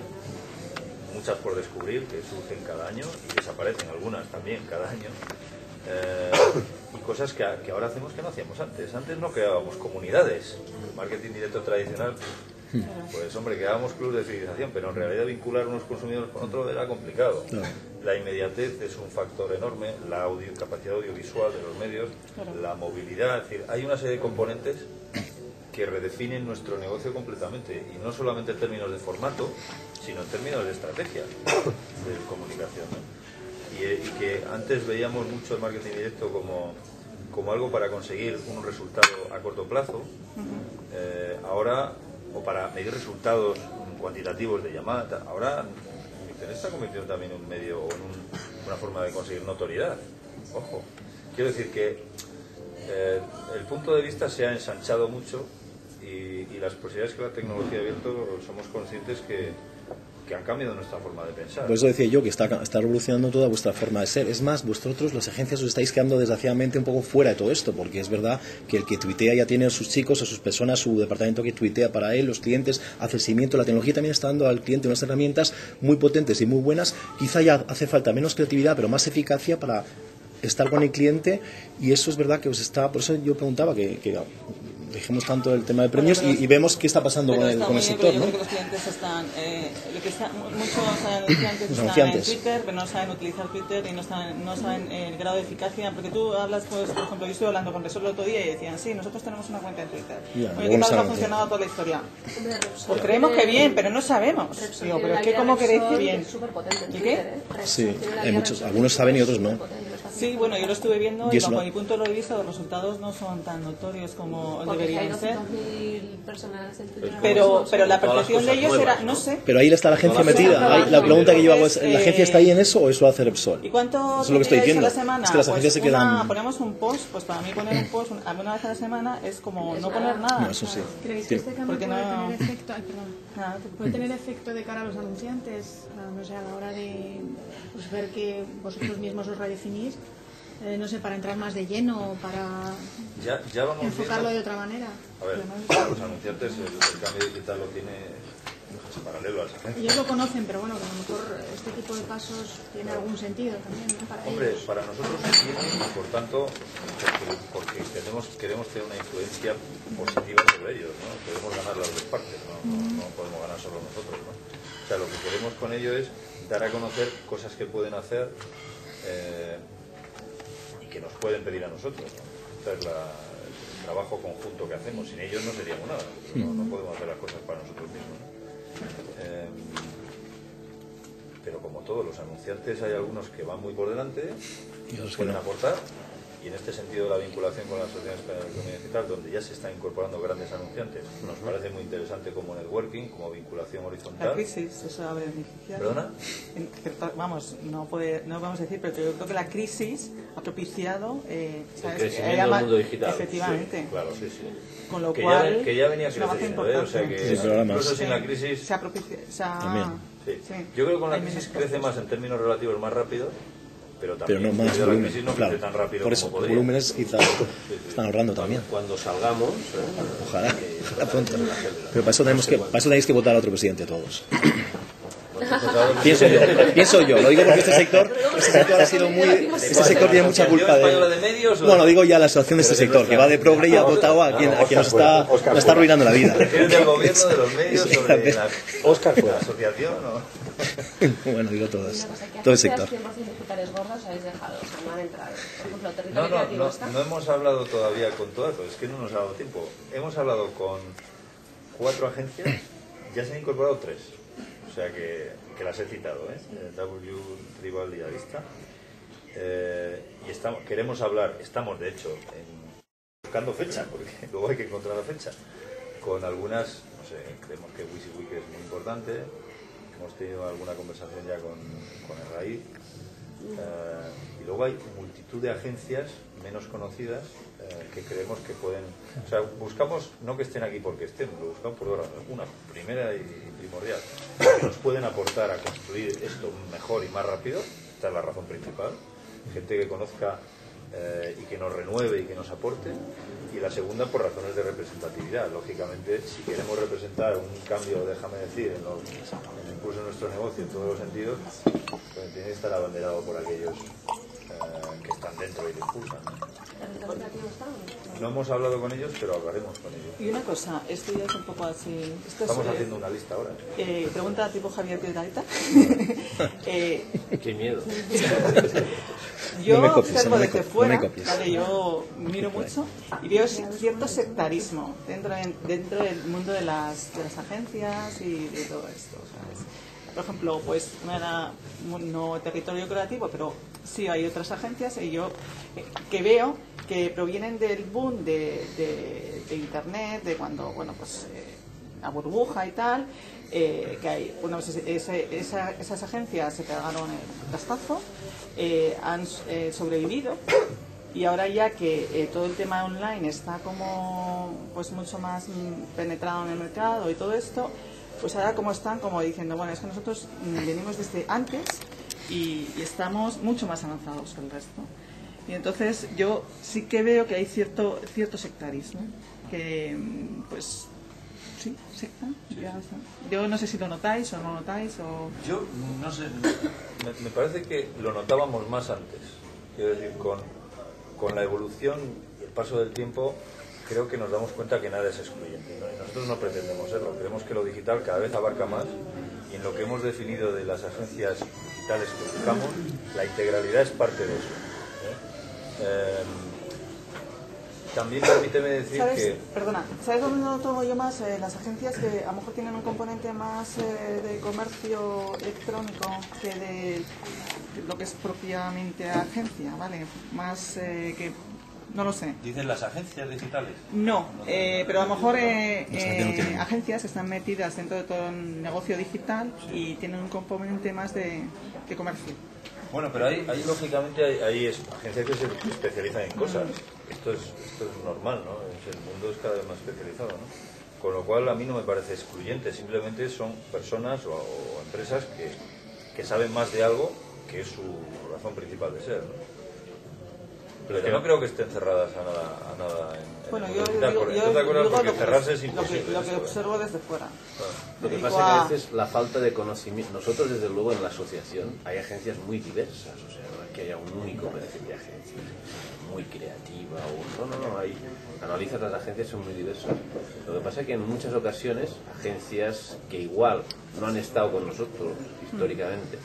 muchas por descubrir, que surgen cada año y desaparecen algunas también cada año. Y cosas que ahora hacemos que no hacíamos antes. Antes no creábamos comunidades. El marketing directo tradicional... Pues hombre, creábamos clubes de fidelización, pero en realidad vincular unos consumidores con otros era complicado. La inmediatez es un factor enorme, la capacidad audiovisual de los medios, la movilidad, es decir, hay una serie de componentes que redefinen nuestro negocio completamente, y no solamente en términos de formato, sino en términos de estrategia de comunicación, ¿no? Y que antes veíamos mucho el marketing directo como algo para conseguir un resultado a corto plazo, ahora... o para medir resultados cuantitativos de llamada. Ahora Internet está convirtiendo también en un medio o en una forma de conseguir notoriedad. Ojo, quiero decir que el punto de vista se ha ensanchado mucho y las posibilidades que la tecnología ha abierto, somos conscientes que han cambiado nuestra forma de pensar. Por eso decía yo que está revolucionando toda vuestra forma de ser. Es más, vosotros, las agencias, os estáis quedando desgraciadamente un poco fuera de todo esto, porque es verdad que el que tuitea ya tiene a sus chicos, a sus personas, su departamento que tuitea para él, los clientes, hace el seguimiento. La tecnología también está dando al cliente unas herramientas muy potentes y muy buenas. Quizá ya hace falta menos creatividad, pero más eficacia para estar con el cliente, y eso es verdad que os está... Por eso yo preguntaba que dejemos tanto el tema de premios y vemos qué está pasando con el sector, ¿no? Yo creo que los clientes están... muchos están en Twitter, pero no saben utilizar Twitter y no saben el grado de eficacia. Porque tú hablas, pues, por ejemplo, yo estuve hablando con Resol el otro día y decían, sí, nosotros tenemos una cuenta en Twitter. Oye, ¿qué tal ha funcionado toda la historia? Pues creemos que bien, pero no sabemos. Digo, pero es que ¿cómo queréis que bien? ¿Y qué? Sí, algunos saben y otros no. Sí, bueno, yo lo estuve viendo y bajo mi punto lo he visto, los resultados no son tan notorios como deberían ser. Pero la percepción de ellos era, no sé. Pero ahí está la agencia metida. La pregunta que yo hago es, ¿la agencia está ahí en eso o eso hace Repsol? ¿Y cuánto es lo que estoy diciendo? A la semana? Es que las agencias se quedan... Ponemos un post, pues para mí poner un post una vez a la semana es como no poner nada. No, eso sí. ¿Creéis que este cambio puede tener efecto de cara a los anunciantes? No sé, a la hora de ver que vosotros mismos os redefinís, no sé, para entrar más de lleno, para ya vamos enfocarlo de otra manera. A ver, los anunciantes, el cambio digital lo tiene paralelo a las agencias. Ellos lo conocen, pero bueno, a lo mejor este tipo de pasos tiene algún sentido también, ¿no? Para ellos. Para nosotros tiene, por tanto, porque queremos tener una influencia positiva sobre ellos, ¿no? Queremos ganar las dos partes, ¿no? No podemos ganar solo nosotros, ¿no? O sea, lo que queremos con ello es dar a conocer cosas que pueden hacer y que nos pueden pedir a nosotros, ¿no? O sea, el trabajo conjunto que hacemos, sin ellos no seríamos nada, no podemos hacer las cosas para nosotros mismos, ¿no? Pero como todos los anunciantes, hay algunos que van muy por delante y los pueden aportar, y en este sentido la vinculación con la Asociación Española de la Economía Digital, donde ya se están incorporando grandes anunciantes, nos parece muy interesante como networking, como vinculación horizontal. La crisis, eso va a beneficiar. ¿Perdona? Vamos, no vamos a decir, pero yo creo que la crisis ha propiciado el crecimiento del mundo digital. Efectivamente. Sí, claro, sí, sí. Con lo cual, que ya venía creciendo, ¿eh? O sea que sí, incluso sin la crisis... Se ha propiciado... Sí. Sí. Yo creo que con la crisis crece más en términos relativos más rápido, pero no más volumen, no claro, tan rápido por eso, volúmenes quizás están ahorrando también. Cuando salgamos, ojalá, pronto. Pero para eso tenéis que votar a otro presidente todos. Pienso yo, lo digo porque este sector ha sido muy... Este sector tiene mucha culpa de... No, lo digo ya la asociación de este sector, que va de progre y ha votado a quien nos está arruinando la vida. ¿El gobierno de los medios sobre la asociación o...? Bueno, digo todos. Todo el sector. No hemos hablado todavía con todas, es que no nos ha dado tiempo. Hemos hablado con 4 agencias, ya se han incorporado 3. O sea que las he citado, ¿eh? WisiWiki, Tribal y Arista. Y estamos de hecho buscando fecha, porque luego hay que encontrar la fecha. Con algunas, no sé, creemos que WisiWiki es muy importante. Hemos tenido alguna conversación ya con el Raíz. Y luego hay multitud de agencias menos conocidas que creemos que pueden... O sea, buscamos, no que estén aquí porque estén, lo buscamos por 2 razones. Una, primera y primordial, que nos pueden aportar a construir esto mejor y más rápido. Esta es la razón principal. Gente que conozca y que nos renueve y que nos aporte. Y la segunda, por razones de representatividad. Lógicamente, si queremos representar un cambio, déjame decir, en el impulso de nuestro negocio en todos los sentidos, pues tiene que estar abanderado por aquellos que están dentro y lo impulsan, ¿no? No hemos hablado con ellos, pero hablaremos con ellos. Y una cosa, esto ya es un poco así... Estamos haciendo una lista ahora. Pregunta tipo Javier Piedrahita. ¡Qué miedo! Yo observo desde fuera, ¿vale? Yo miro mucho y veo cierto sectarismo dentro del mundo de las agencias y de todo esto, ¿sabes? Por ejemplo, pues no territorio creativo, pero sí hay otras agencias y yo que veo que provienen del boom de internet, de cuando, bueno, pues la burbuja y tal, que hay, bueno, esas agencias se pegaron el gastazo, han sobrevivido y ahora ya que todo el tema online está como pues mucho más penetrado en el mercado y todo esto, pues ahora como están como diciendo, bueno, es que nosotros venimos desde antes y estamos mucho más avanzados que el resto. Y entonces yo sí que veo que hay cierto sectarismo, que pues sí, secta. Yo no sé si lo notáis o no lo notáis o... Yo no sé, me parece que lo notábamos más antes. Quiero decir, con la evolución y el paso del tiempo... Creo que nos damos cuenta que nada es excluyente, ¿no? Y nosotros no pretendemos serlo, creemos que lo digital cada vez abarca más y en lo que hemos definido de las agencias digitales que buscamos, la integralidad es parte de eso, ¿eh? También permíteme decir que... Perdona, ¿sabes dónde no tomo yo más? Las agencias que a lo mejor tienen un componente más de comercio electrónico que de... lo que es propiamente agencia, ¿vale? Más que... no lo sé. ¿Dicen las agencias digitales? No, pero a lo mejor agencias que están metidas dentro de todo el negocio digital, sí, y tienen un componente más de comercio. Bueno, pero hay lógicamente, hay agencias que se especializan en cosas. Esto es normal, ¿no? El mundo es cada vez más especializado, ¿no? Con lo cual a mí no me parece excluyente, simplemente son personas o empresas que saben más de algo que es su razón principal de ser, ¿no? Pero que no creo que estén cerradas a nada en bueno, yo cerrarse es imposible. Lo que observo desde fuera. Claro. Lo que pasa es que a veces la falta de conocimiento. Nosotros, desde luego, en la asociación hay agencias muy diversas. O sea, no es que haya un único perfil de agencia muy creativa. No, hay... Analizas las agencias, son muy diversas. Lo que pasa es que en muchas ocasiones, agencias que igual no han estado con nosotros históricamente,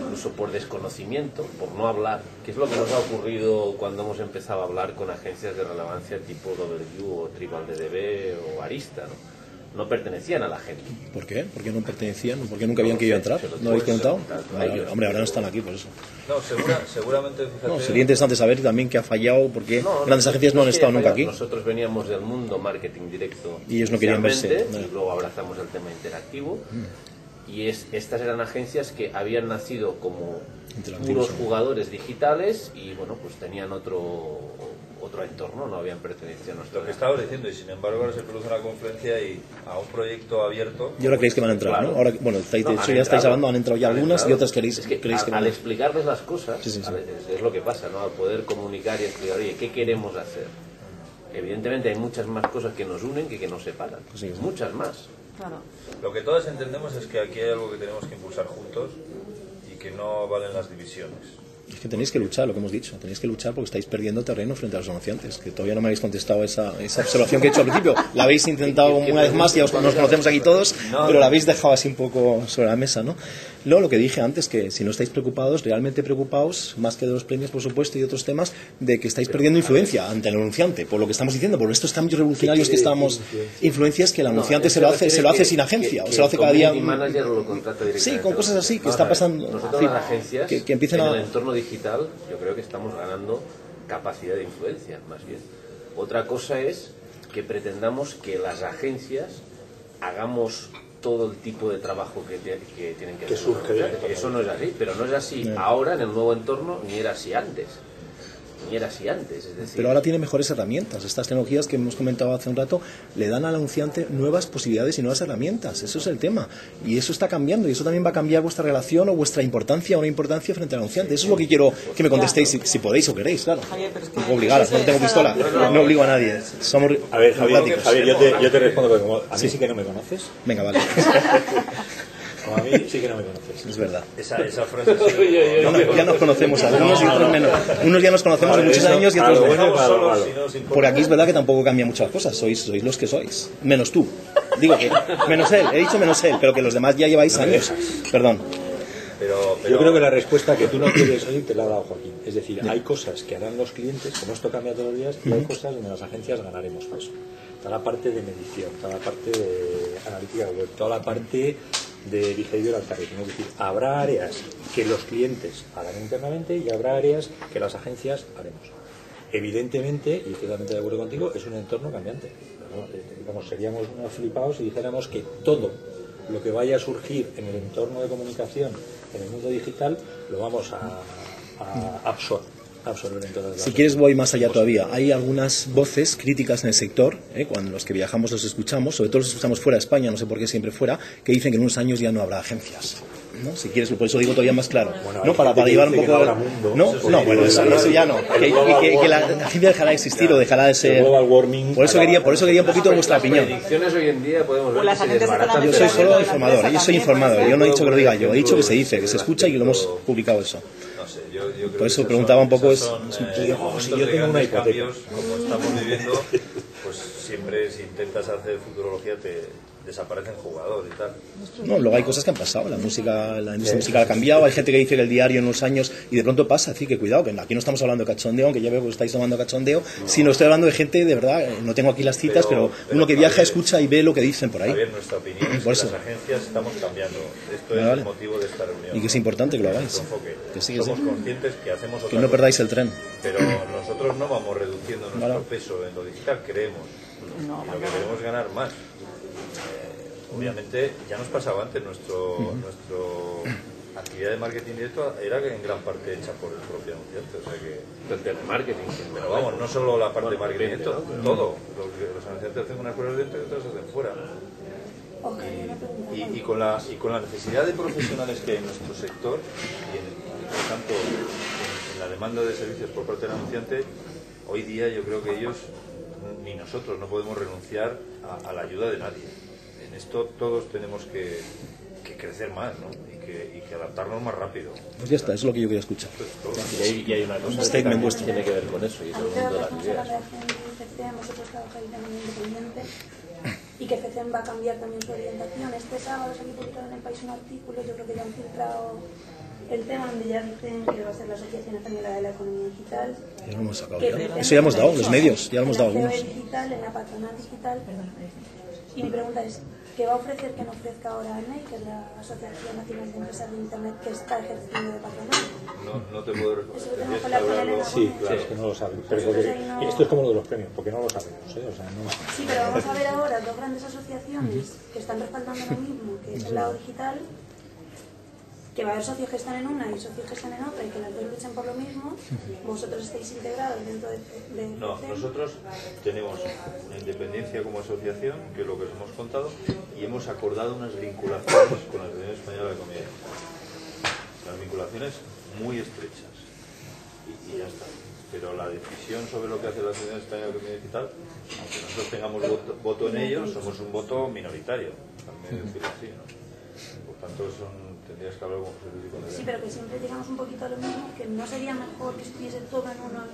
incluso por desconocimiento, por no hablar, que es lo que nos ha ocurrido cuando hemos empezado a hablar con agencias de relevancia tipo WU o Tribal DDB o Arista, ¿no? No pertenecían a la gente. ¿Por qué? ¿Por qué no pertenecían? ¿Por qué nunca habían querido entrar? ¿No habéis preguntado? Hombre, ahora no están aquí, por eso. No, seguramente... Fíjate... No, sería interesante saber también qué ha fallado, porque grandes agencias no han estado nunca aquí. Nosotros veníamos del mundo marketing directo. Y ellos no querían verse. Y luego abrazamos el tema interactivo. Y estas eran agencias que habían nacido como puros jugadores digitales y, bueno, pues tenían otro entorno, no habían pertenecido a nuestro... Lo que estabas diciendo, y sin embargo ahora se produce una conferencia y a un proyecto abierto... Y ahora creéis que van a entrar, claro, ¿no? Ahora, bueno, ya estáis hablando, han entrado ya algunas y otras creéis que van a... Al explicarles las cosas, sí. Es lo que pasa, ¿no? Al poder comunicar y explicar, oye, ¿qué queremos hacer? Evidentemente hay muchas más cosas que nos unen que nos separan, sí. Muchas más. Claro. Lo que todos entendemos es que aquí hay algo que tenemos que impulsar juntos y que no valen las divisiones. Es que tenéis que luchar, lo que hemos dicho, tenéis que luchar porque estáis perdiendo terreno frente a los anunciantes, que todavía no me habéis contestado esa observación que he hecho al principio. La habéis intentado una vez más, ya nos conocemos aquí todos, pero la habéis dejado así un poco sobre la mesa, ¿no? Luego, lo que dije antes, que si no estáis preocupados, realmente preocupaos, más que de los premios, por supuesto, y otros temas, de que estáis perdiendo influencia ante el anunciante, por lo que estamos diciendo, por estos cambios revolucionarios que estamos... Influencias que el anunciante se lo hace sin agencia, o se lo hace cada día... Sí, con cosas así, que está pasando... Nosotros las agencias, que empiecen a... digital, yo creo que estamos ganando capacidad de influencia, más bien. Otra cosa es que pretendamos que las agencias hagamos todo el tipo de trabajo que tienen que hacer. Eso no es así, pero no es así ahora en el nuevo entorno, ni era así antes. Es decir... Pero ahora tiene mejores herramientas. Estas tecnologías que hemos comentado hace un rato le dan al anunciante nuevas posibilidades y nuevas herramientas. Eso es el tema. Y eso está cambiando. Y eso también va a cambiar vuestra relación o vuestra importancia o no importancia frente al anunciante. Eso es lo que quiero que me contestéis, si podéis o queréis, claro. Obligaros, no tengo pistola. No obligo a nadie. Somos... A ver, Javier, yo te respondo, porque como a mí sí que no me conoces. Venga, vale. A mí sí que no me conoces. Es verdad. Esa frase es... ya nos conocemos algunos y otros menos. Unos ya nos conocemos de muchos años y otros menos. Por aquí es verdad que tampoco cambia muchas cosas. Sois los que sois. Menos tú. Digo que... Menos él. He dicho menos él. Pero que los demás ya lleváis años. Perdón. Yo creo que la respuesta que tú no quieres oír te la ha dado Joaquín. Es decir, hay cosas que harán los clientes, como esto cambia todos los días, y hay cosas donde las agencias ganaremos peso. Toda la parte de medición, toda la parte de analítica web, toda la parte... de behavior algorithm, es decir, habrá áreas que los clientes harán internamente y habrá áreas que las agencias haremos. Evidentemente, y estoy totalmente de acuerdo contigo, es un entorno cambiante, ¿no? Digamos, seríamos unos flipados si dijéramos que todo lo que vaya a surgir en el entorno de comunicación, en el mundo digital, lo vamos a absorber. Si quieres voy más allá todavía. Hay algunas voces críticas en el sector, cuando los que viajamos los escuchamos, sobre todo los escuchamos fuera de España, no sé por qué siempre fuera, que dicen que en unos años ya no habrá agencias, ¿no? Si quieres, por eso digo todavía más claro, ¿no? Para llevar un poco... No, bueno, eso ya no. Que la agencia dejará de existir o dejará de ser... Por eso quería un poquito vuestra opinión. Yo soy solo informador, yo no he dicho que lo diga yo, he dicho que se dice, que se escucha y que lo hemos publicado eso. Por eso preguntaba un poco eso. Si yo tengo una hipoteca. Cambios, como estamos viviendo, pues siempre si intentas hacer futurología te desaparecen jugadores y tal. No, luego hay cosas que han pasado, la música, la industria musical ha cambiado, hay gente que dice que el diario en unos años y de pronto pasa, así que cuidado, que aquí no estamos hablando de cachondeo, aunque ya veo que estáis tomando cachondeo, no, sino estoy hablando de gente, de verdad, no tengo aquí las citas, pero uno que viaja, escucha y ve lo que dicen por ahí. Javier, nuestra opinión es que las agencias estamos cambiando, esto es el motivo de esta reunión. Y que es importante que lo hagáis. Que sí, somos conscientes que hacemos otra, que no perdáis el tren. Pero nosotros no vamos reduciendo nuestro peso en lo digital, creemos. Y lo que queremos es ganar más. Obviamente, ya nos pasaba antes, nuestra actividad de marketing directo era en gran parte hecha por el propio anunciante. O sea que el telemarketing, pero vamos, no solo la parte de marketing directo, todo. Los anunciantes hacen unas cosas dentro y otras hacen fuera. Y con la necesidad de profesionales que hay en nuestro sector, y por tanto en la demanda de servicios por parte del anunciante, hoy día yo creo que ellos, ni nosotros, no podemos renunciar a la ayuda de nadie. En esto todos tenemos que crecer más, ¿no? y que adaptarnos más rápido. Pues ya está, eso es lo que yo quería escuchar. Y hay una cosa que también tiene que ver con eso, y es el mundo de las ideas. Nosotros trabajamos de manera independiente, y que FECEM va a cambiar también su orientación. Este sábado se ha publicado en El País un artículo, yo creo que ya han filtrado el tema, donde ya dicen que va a ser la Asociación Española de la Economía Digital. Ya lo hemos sacado, eso ya hemos dado, los medios, ya lo hemos dado algunos. Digital, en la patronal digital. Y mi pregunta es, ¿qué va a ofrecer que no ofrezca ahora ANE, que es la Asociación Nacional de Empresas de Internet, que está ejerciendo de patronal? No te puedo responder. Sí, claro, es que no lo saben. Pero esto es como lo de los premios, porque no lo sabemos, ¿eh? O sea, no... Sí, pero vamos a ver ahora dos grandes asociaciones que están respaldando lo mismo, que es el lado digital, que va a haber socios que están en una y socios que están en otra y que las dos luchan por lo mismo. Vosotros estáis integrados dentro de No, nosotros tenemos una independencia como asociación, que es lo que os hemos contado, y hemos acordado unas vinculaciones con la Asociación Española de la Economía Digital. Las vinculaciones muy estrechas. Y ya está. Pero la decisión sobre lo que hace la Asociación Española de la Economía Digital, aunque nosotros tengamos voto en ello, somos un voto minoritario, también decirlo así, ¿no? Por tanto, tendrías que hablar con José Luis y con Elena. Sí, pero que siempre llegamos un poquito a lo mismo, que no sería mejor que estuviese todo en uno.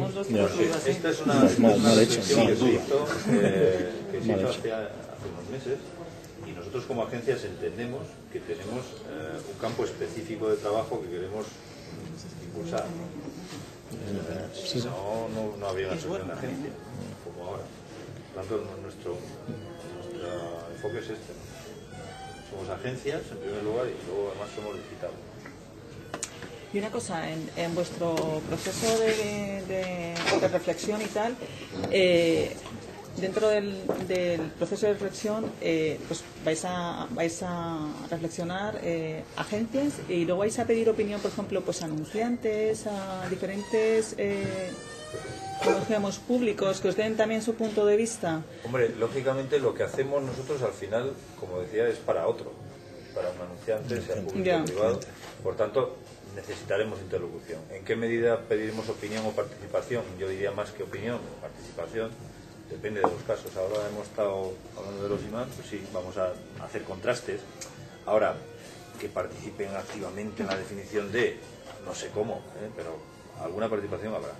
Esta es una reflexión que se hizo hace unos meses, y nosotros como agencias entendemos que tenemos un campo específico de trabajo que queremos impulsar, no había una solución de agencia como ahora. Por tanto, nuestro enfoque es este, ¿no? Somos agencias en primer lugar y luego además somos digitales. Y una cosa, en vuestro proceso de reflexión y tal, dentro del proceso de reflexión, pues vais a reflexionar agencias, y luego vais a pedir opinión, por ejemplo, pues a anunciantes, a diferentes... públicos, que os den también su punto de vista. Hombre, lógicamente lo que hacemos nosotros al final, como decía, es para otro, para un anunciante, sea público o privado. Por tanto, necesitaremos interlocución. ¿En qué medida pediremos opinión o participación? Yo diría más que opinión, participación, depende de los casos. Ahora hemos estado hablando de los imágenes, pues sí, vamos a hacer contrastes. Ahora, que participen activamente en la definición de, no sé cómo, pero alguna participación habrá.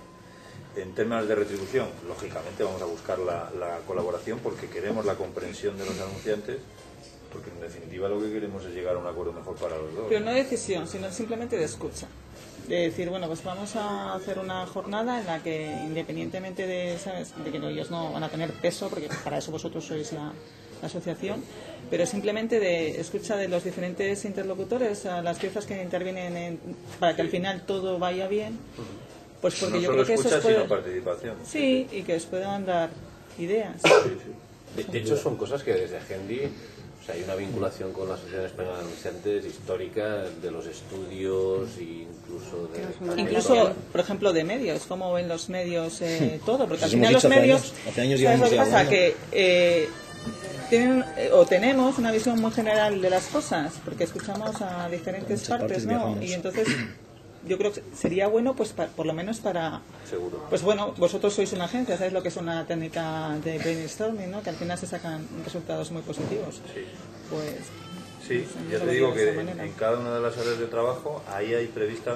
En términos de retribución, lógicamente vamos a buscar la colaboración, porque queremos la comprensión de los anunciantes, porque en definitiva lo que queremos es llegar a un acuerdo mejor para los dos. Pero no de decisión, sino simplemente de escucha. De decir, bueno, pues vamos a hacer una jornada en la que, independientemente de, ¿sabes?, de que ellos no van a tener peso, porque para eso vosotros sois la asociación, pero simplemente de escucha de los diferentes interlocutores, a las piezas que intervienen para que al final todo vaya bien. Pues porque no yo solo creo que escucha, sino participación. Sí, y que os puedan dar ideas. Sí. De hecho, son cosas que desde AGEMDI, o sea, hay una vinculación con la Asociación Española de Anunciantes histórica, de los estudios, e incluso de... Incluso, por ejemplo, de medios, cómo ven los medios todo, porque al final los medios... ¿Sabes lo que pasa? Que... tenemos una visión muy general de las cosas, porque escuchamos a diferentes partes, ¿no? Viajamos. Y entonces... Yo creo que sería bueno, pues por lo menos para... Seguro. Pues bueno, vosotros sois una agencia, ¿sabéis lo que es una técnica de brainstorming, ¿no? Que al final se sacan resultados muy positivos. Sí. Pues... Sí, ya te digo que en cada una de las áreas de trabajo, ahí hay prevista,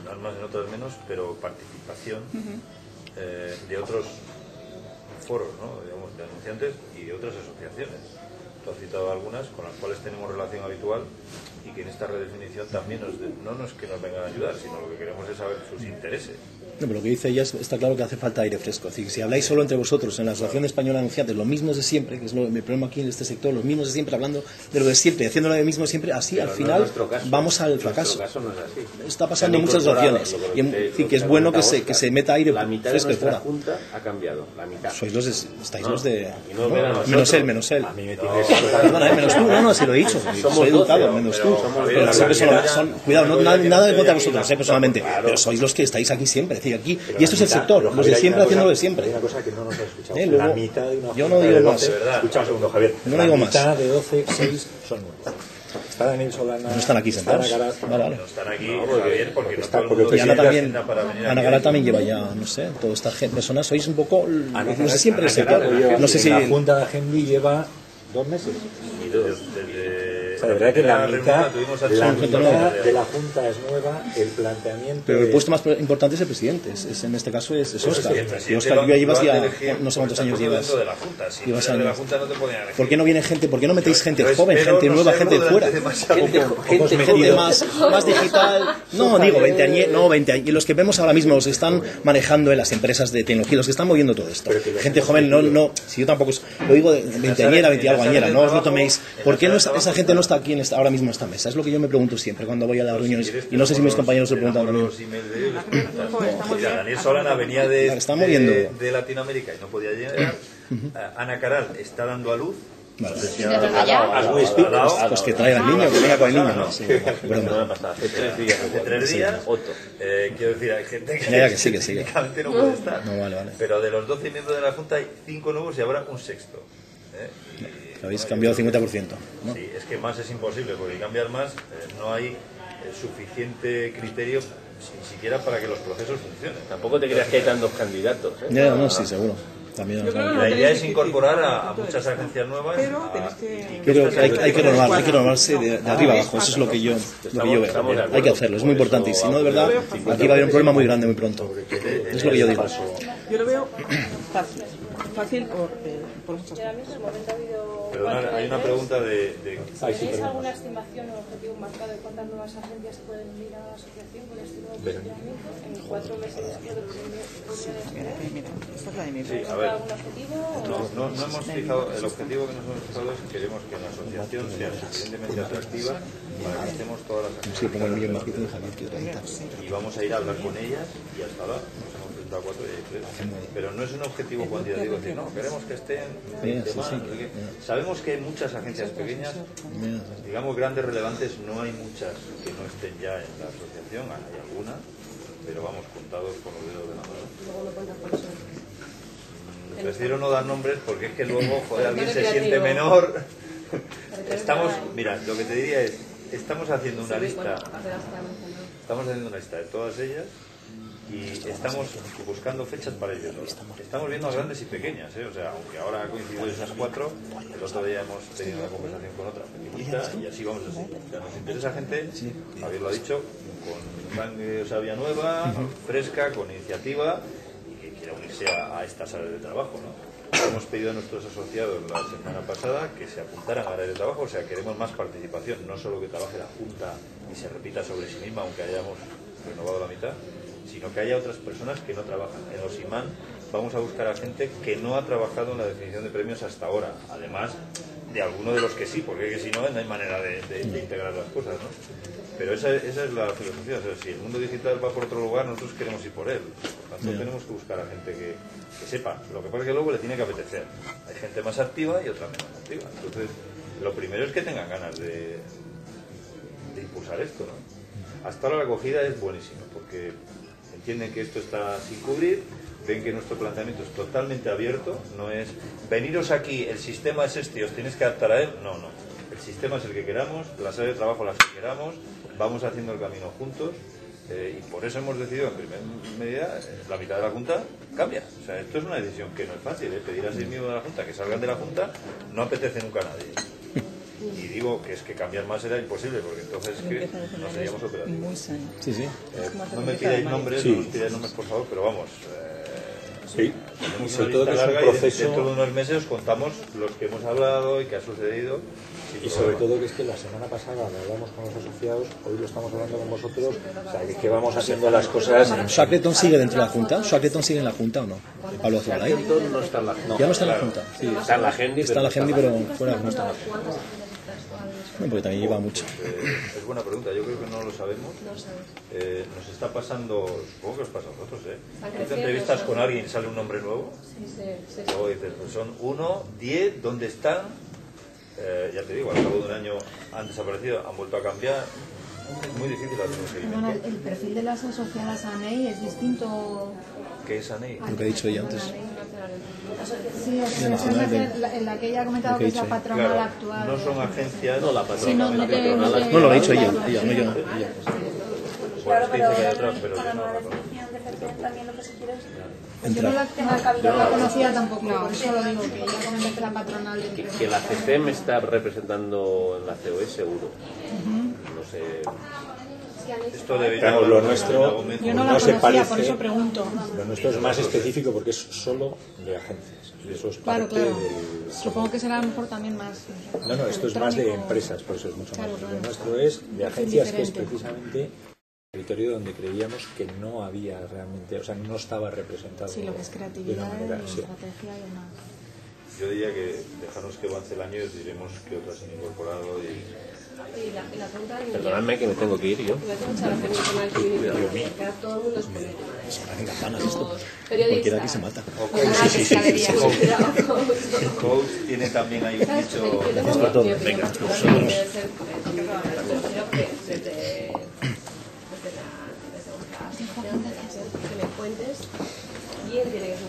en unas más, en otras menos, pero participación de otros foros, ¿no? Digamos, de anunciantes y de otras asociaciones. tú has citado algunas, con las cuales tenemos relación habitual y que en esta redefinición también no es que nos vengan a ayudar, sino lo que queremos es saber sus intereses. No, pero lo que dice ella está claro que hace falta aire fresco. Es decir, si habláis solo entre vosotros en la Asociación Española de Agencias, lo mismo de siempre, que es el problema aquí en este sector, los mismos de siempre, hablando de lo de siempre, haciendo lo mismo siempre, así pero al final vamos al fracaso. No es así. Está pasando en muchas opciones. Y que es bueno que se meta aire fresco fuera. La junta ha cambiado, la mitad. Sois los de, estáis los de... No, menos él. A mí me tienes... Perdona, menos tú, no, si lo he dicho. Soy educado, menos tú. Cuidado, nada de contra vosotros, personalmente. Pero sois los que estáis aquí siempre. Aquí, y esto es el sector, los de siempre haciendo lo de siempre. Hay una cosa que no nos ha escuchado. La mitad de una yo no digo más. Escucha un segundo, Javier. No digo más. La mitad de 12, 6 son 9. Está Daniel Solana. No están aquí sentados. Ana Caral. Vale. No están aquí, Javier, porque no está porque y Ana también. Ana Caral también lleva ya, no sé, toda esta gente, personas, sois un poco. No sé siempre el sector. No sé si. La Junta de AGEMDI lleva 2 meses. La verdad que la mitad de la Junta es nueva, el planteamiento... Pero el puesto más importante es el presidente, en este caso es Oscar. Y Oscar, tú ya llevas ya, no sé cuántos años llevas. De la Junta, si llevas años. De la Junta no te podían elegir. ¿Por qué no viene gente? ¿Por qué no metéis gente joven, gente nueva, gente de fuera? Gente más digital. No, digo, 20 años. Y los que vemos ahora mismo, los que están manejando en las empresas de tecnología, los que están moviendo todo esto. Gente joven, no, si yo tampoco... Lo digo de 20añera, 20algo añera, no os lo toméis. ¿Por qué esa gente no está aquí ahora mismo en esta mesa? Es lo que yo me pregunto siempre cuando voy a las reuniones, y no sé si mis compañeros se preguntan también. Daniel Solana venía de Latinoamérica y no podía llegar. Ana Caral está dando a luz. Vale. Pues que traiga el niño, que venga con el niño. Hace 3 días, quiero decir, hay gente que no puede estar. Pero de los 12 miembros de la Junta hay 5 nuevos y habrá un sexto. Habéis cambiado 50%, ¿no? Sí, es que más es imposible, porque cambiar más no hay suficiente criterio ni siquiera para que los procesos funcionen. Tampoco te creas que hay tantos candidatos, ¿eh? No, sí, seguro. También, la idea es incorporar a muchas agencias nuevas. Yo creo que hay que renovarse de arriba abajo. Eso es lo que yo veo. Hay que hacerlo, es muy importante. Y si no, de verdad, aquí va a haber un problema muy grande muy pronto. Es lo que yo digo. Yo lo veo fácil por muchas cosas. Perdona, hay una pregunta de... ¿Tenéis alguna estimación o objetivo marcado de cuántas nuevas agencias pueden venir a la asociación con este nuevo funcionamiento en 4 meses? Esta es la de mi pregunta. No hemos fijado, el objetivo que nos hemos fijado es que queremos que la asociación sea suficientemente atractiva para que hacemos todas las actividades. Y vamos a ir a hablar con ellas y hasta ahora nos hemos presentado 4 y 3. Pero no es un objetivo cuantitativo, decir, no, queremos que estén... Sabemos que hay muchas agencias pequeñas, digamos grandes, relevantes, no hay muchas que no estén ya en la asociación, hay algunas, pero vamos contados con los dedos de la mano. Prefiero no dar nombres porque es que luego, joder, alguien se siente menor. Mira, lo que te diría es, estamos haciendo una lista de todas ellas y estamos buscando fechas para ello. Estamos viendo a grandes y pequeñas, o sea, aunque ahora ha coincidido esas 4, el otro día hemos tenido una conversación con otra pequeñita y así vamos a seguir. O sea, nos interesa gente, Javier lo ha dicho, con sabia nueva, fresca, con iniciativa, unirse a estas áreas de trabajo, ¿no? Hemos pedido a nuestros asociados la semana pasada que se apuntaran a áreas de trabajo, o sea, queremos más participación, no solo que trabaje la Junta y se repita sobre sí misma, aunque hayamos renovado la mitad, sino que haya otras personas que no trabajan. En los IMAN vamos a buscar a gente que no ha trabajado en la definición de premios hasta ahora, además de alguno de los que sí, porque si no, no hay manera de integrar las cosas, ¿no? Pero esa es la filosofía, o sea, si el mundo digital va por otro lugar, nosotros queremos ir por él. Por tanto, tenemos que buscar a gente que sepa. Lo que pasa es que luego le tiene que apetecer. Hay gente más activa y otra menos activa. Entonces, lo primero es que tengan ganas de impulsar esto, ¿no? Hasta ahora la acogida es buenísima, porque entienden que esto está sin cubrir, ven que nuestro planteamiento es totalmente abierto, no es veniros aquí, el sistema es este, os tenéis que adaptar a él, no. El sistema es el que queramos, las áreas de trabajo las que queramos, vamos haciendo el camino juntos y por eso hemos decidido en primera medida la mitad de la Junta cambia. O sea, esto es una decisión que no es fácil, pedir a 6 miembros de la Junta que salgan de la Junta no apetece nunca a nadie. Y digo que es que cambiar más era imposible, porque entonces no seríamos operativos. No me pidáis nombres, por favor, pero vamos... Sí, y sobre todo que es un proceso... Dentro de unos meses os contamos los que hemos hablado y qué ha sucedido. Y sobre todo que es que la semana pasada lo hablamos con los asociados, hoy lo estamos hablando con vosotros, o sea, que vamos haciendo las cosas... ¿Shackleton sigue dentro de la Junta? ¿Shackleton sigue en la Junta o no? Pablo Zoray. Shackleton no está en la Junta. Ya no está en la Junta. Sí, está en la AGEMDI. Está en la AGEMDI, pero fuera no está en la Junta. Bueno, porque también lleva mucho. Es buena pregunta, yo creo que no lo sabemos. Nos está pasando, supongo que os pasa a vosotros, ¿eh? Entrevistas con alguien y sale un nombre nuevo. Sí. Luego dices, pues son 1, 10, ¿dónde están? Ya te digo, al cabo de un año han desaparecido, han vuelto a cambiar. Es muy difícil hacer un seguimiento. Bueno, el perfil de las asociadas a ANEI es distinto. ¿Qué es ANEI? Lo que he dicho yo antes. Sí, en la que ella ha comentado que es la patronal actual. No son agencias, no, la patronal. No, lo ha dicho ella, no yo. Claro, pero para la definición de FECEM también lo que se quiere es... Yo no la conocía tampoco, por eso lo digo, que ella comenta que la patronal... Que la CECEM está representando en la COE seguro. No sé... Esto debería... Claro, lo nuestro no se parece... por eso pregunto. Lo nuestro es más específico porque es solo de agencias. Y eso es parte de... Supongo que será mejor también más... No, esto es más de empresas, por eso es mucho más. Lo nuestro es de agencias, que es precisamente... territorio donde creíamos que no había realmente, o sea, no estaba representado. Sí, lo que es creatividad, estrategia y demás. Yo diría que dejarnos que avance el año y os diremos qué otras han incorporado. Perdonadme que me tengo que ir yo. Cualquiera que se mata. Coach tiene también ahí un dicho. Venga, bien, tiene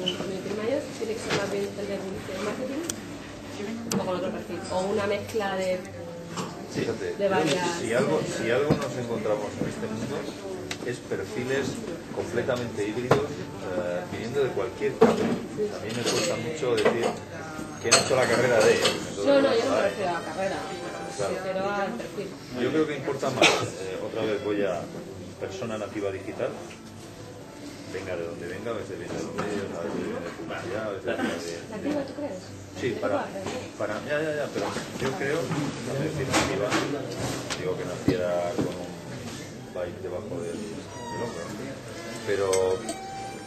que ser un primario, tiene que ser más bien el marketing o con otro perfil, o una mezcla de varias... Si algo nos encontramos en este mundo es perfiles completamente híbridos, viniendo de cualquier campo. A mí me cuesta mucho decir que han hecho la carrera de... No, yo no me refiero a la carrera, me refiero al perfil. Yo creo que importa más, otra vez voy a persona nativa digital. Venga de donde venga, a veces viene de los medios, a veces viene de Fumaria, a veces viene de... ¿Nativa tú crees? Sí, para... Ya, pero yo creo que la nativa, digo que naciera con un byte debajo del hombro, pero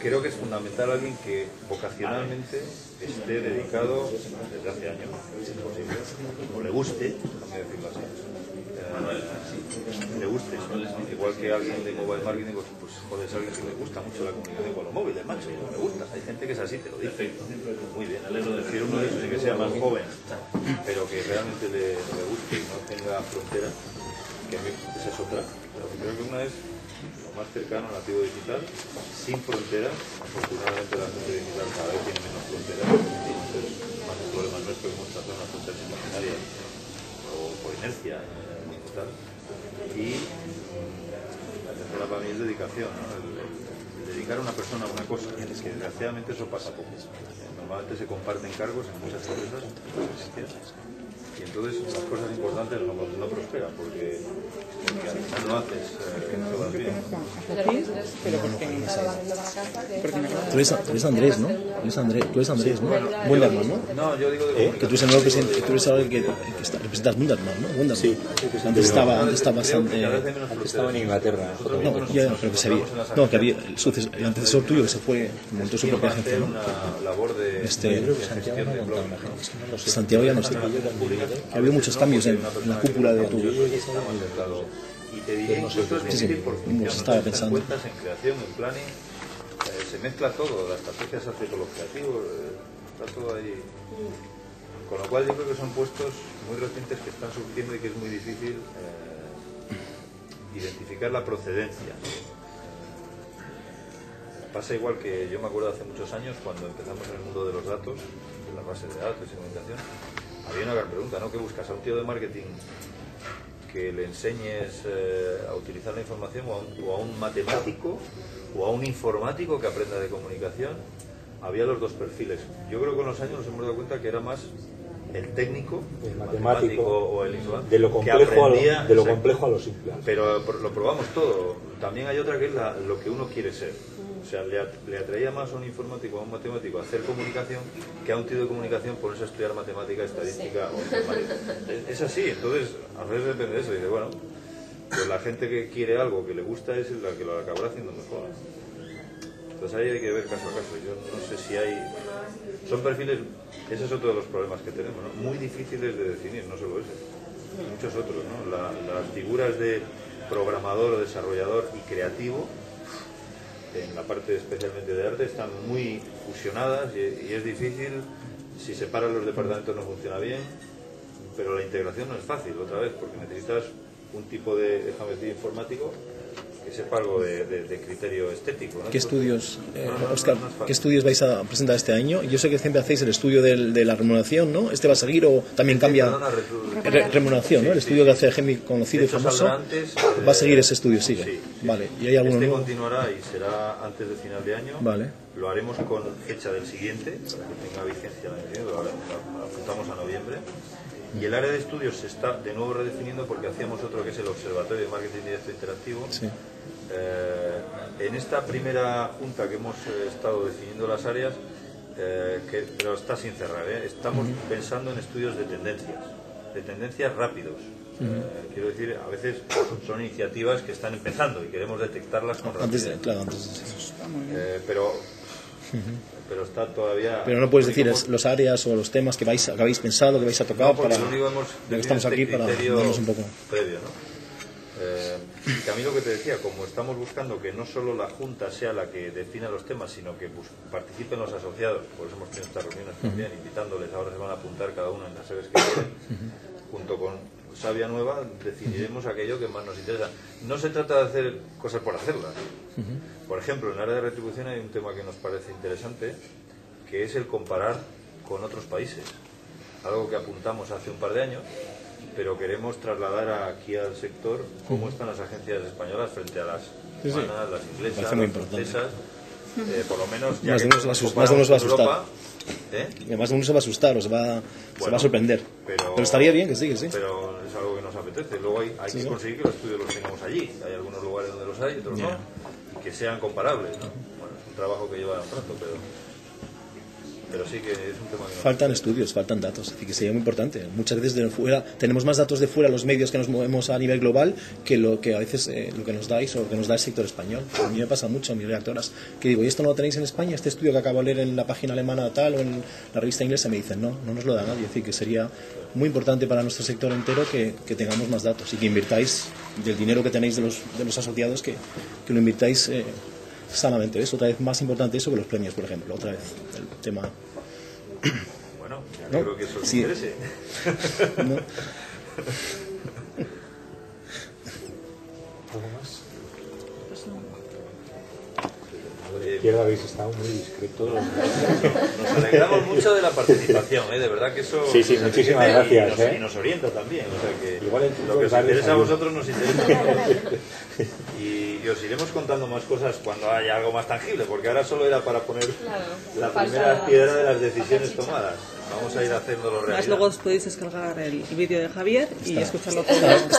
creo que es fundamental alguien que vocacionalmente esté dedicado desde hace años, si es posible, o le guste, déjame decirlo así. Le guste, igual que alguien de mobile marketing, pues joder, es alguien que le gusta mucho la comunicación con los móviles, macho, le gusta, hay gente que es así, te lo dice, muy bien, alegro de decir uno de ellos que sea más joven, pero que realmente le guste y no tenga frontera, que a mí esa es otra, pero creo que una es lo más cercano al nativo digital, sin frontera. Afortunadamente la gente digital cada vez tiene menos fronteras, entonces más el problema nuestro que hemos tratado una frontera imaginaria o por inercia. Y la tercera para mí es dedicación, ¿no? El dedicar a una persona a una cosa, que desgraciadamente eso pasa poco. Normalmente se comparten cargos en muchas empresas y entonces las cosas importantes no prosperan porque al final lo haces todas bien. Pero Tú eres Andrés, ¿no? Wunderman, ¿no? No, yo digo de que tú eres el nuevo presidente, tú eres ahora que representas Wunderman, ¿no? Wunderman. Sí. Antes estaba en Inglaterra. No, ya creo que se había. No, que había el antecesor tuyo que se fue, montó su propia agencia, ¿no? Santiago ya no está. Ha habido muchos cambios en la cúpula de tu... Y te diré que esto es difícil porque en cuentas, en creación, en planning, se mezcla todo, las estrategias hace con los creativos, está todo ahí. Con lo cual yo creo que son puestos muy recientes que están surgiendo y que es muy difícil identificar la procedencia. Pasa igual que yo me acuerdo hace muchos años cuando empezamos en el mundo de los datos, en las bases de datos y comunicación. Había una gran pregunta, ¿no? ¿Qué buscas? ¿A un tío de marketing que le enseñes a utilizar la información o a un matemático o a un informático que aprenda de comunicación? Había los dos perfiles. Yo creo que con los años nos hemos dado cuenta que era más el técnico, el matemático o el informático. De lo complejo a lo simple. Pero lo probamos todo. También hay otra que es lo que uno quiere ser. O sea, le atraía más a un informático o a un matemático hacer comunicación que a un tío de comunicación ponerse a estudiar matemática, estadística o informática. Es así, entonces a veces depende de eso. Dice, bueno, pues la gente que quiere algo que le gusta es la que lo acabará haciendo mejor. Entonces ahí hay que ver caso a caso. Yo no sé si hay... Son perfiles, ese es otro de los problemas que tenemos, ¿no? Muy difíciles de definir, no solo ese, muchos otros, ¿no? Las figuras de programador, desarrollador y creativo, en la parte especialmente de arte, están muy fusionadas y es difícil. Si separan los departamentos no funciona bien, pero la integración no es fácil, otra vez, porque necesitas un tipo de, déjame decir, informático que sepa algo de criterio estético, ¿no? ¿Qué estudios, Oscar, qué estudios vais a presentar este año? Yo sé que siempre hacéis el estudio de la remuneración, ¿no? ¿Este va a seguir o también cambia? Remuneración, sí, ¿no? El estudio que hace AGEMDI conocido y famoso. Antes, va a seguir ese estudio, sigue. Sí. Vale. ¿Y hay alguno nuevo? Continuará y será antes de final de año. Vale. Lo haremos con fecha del siguiente, para que tenga vigencia el año que viene, lo apuntamos a noviembre. Y el área de estudios se está de nuevo redefiniendo porque hacíamos otro que es el Observatorio de Marketing Directo Interactivo. Sí. En esta primera junta que hemos estado definiendo las áreas, pero está sin cerrar, estamos pensando en estudios de tendencias rápidos. Quiero decir, a veces son iniciativas que están empezando y queremos detectarlas con rapidez. Claro, antes. Pero está todavía... Pero no puedes decir los áreas o los temas que habéis pensado, que vais a tocar, no, para... Digo, que estamos aquí para vernos un poco. Previo, ¿no? Que a mí lo que te decía, como estamos buscando que no solo la Junta sea la que defina los temas, sino que participen los asociados, por eso hemos tenido estas reuniones también, invitándoles, ahora se van a apuntar cada uno en las sedes que quieren, junto con Sabia Nueva, decidiremos aquello que más nos interesa. No se trata de hacer cosas por hacerlas. Por ejemplo, en el área de retribución hay un tema que nos parece interesante, que es el comparar con otros países, algo que apuntamos hace un par de años, pero queremos trasladar aquí al sector cómo están las agencias españolas frente a las alemanas, las inglesas, las francesas, por lo menos ya que nos comparamos con Europa. Además uno se va a asustar, se va a sorprender, pero estaría bien que sí, que sí. Pero es algo que nos apetece. Luego hay que conseguir que los estudios los tengamos allí. Hay algunos lugares donde los hay, otros no, y que sean comparables, ¿no? Bueno, es un trabajo que lleva un rato, pero sí que es un tema que faltan estudios, faltan datos, así que sería muy importante. Muchas veces de fuera tenemos más datos de fuera, los medios que nos movemos a nivel global, que lo que a veces lo que nos dais o lo que nos da el sector español. A mí me pasa mucho en mis redactoras que digo, ¿y esto no lo tenéis en España? Este estudio que acabo de leer en la página alemana tal o en la revista inglesa, me dicen, no nos lo da nadie. Así que sería muy importante para nuestro sector entero que tengamos más datos y que invirtáis del dinero que tenéis de los asociados, que lo invirtáis sanamente. Es otra vez más importante eso que los premios, por ejemplo. Otra vez el tema. Bueno, ya ¿no? Creo que eso sí interese. ¿No? ¿Algo más? Habéis estado muy discretos. Nos alegramos mucho de la participación, de verdad que eso... Sí, muchísimas gracias. Y nos orienta también, o sea que igual lo que os interesa a vosotros nos interesa a nosotros. Y os iremos contando más cosas cuando haya algo más tangible, porque ahora solo era para poner la primera piedra de las decisiones tomadas. Vamos a ir haciéndolo realidad. Luego os podéis descargar el vídeo de Javier y escucharlo todo.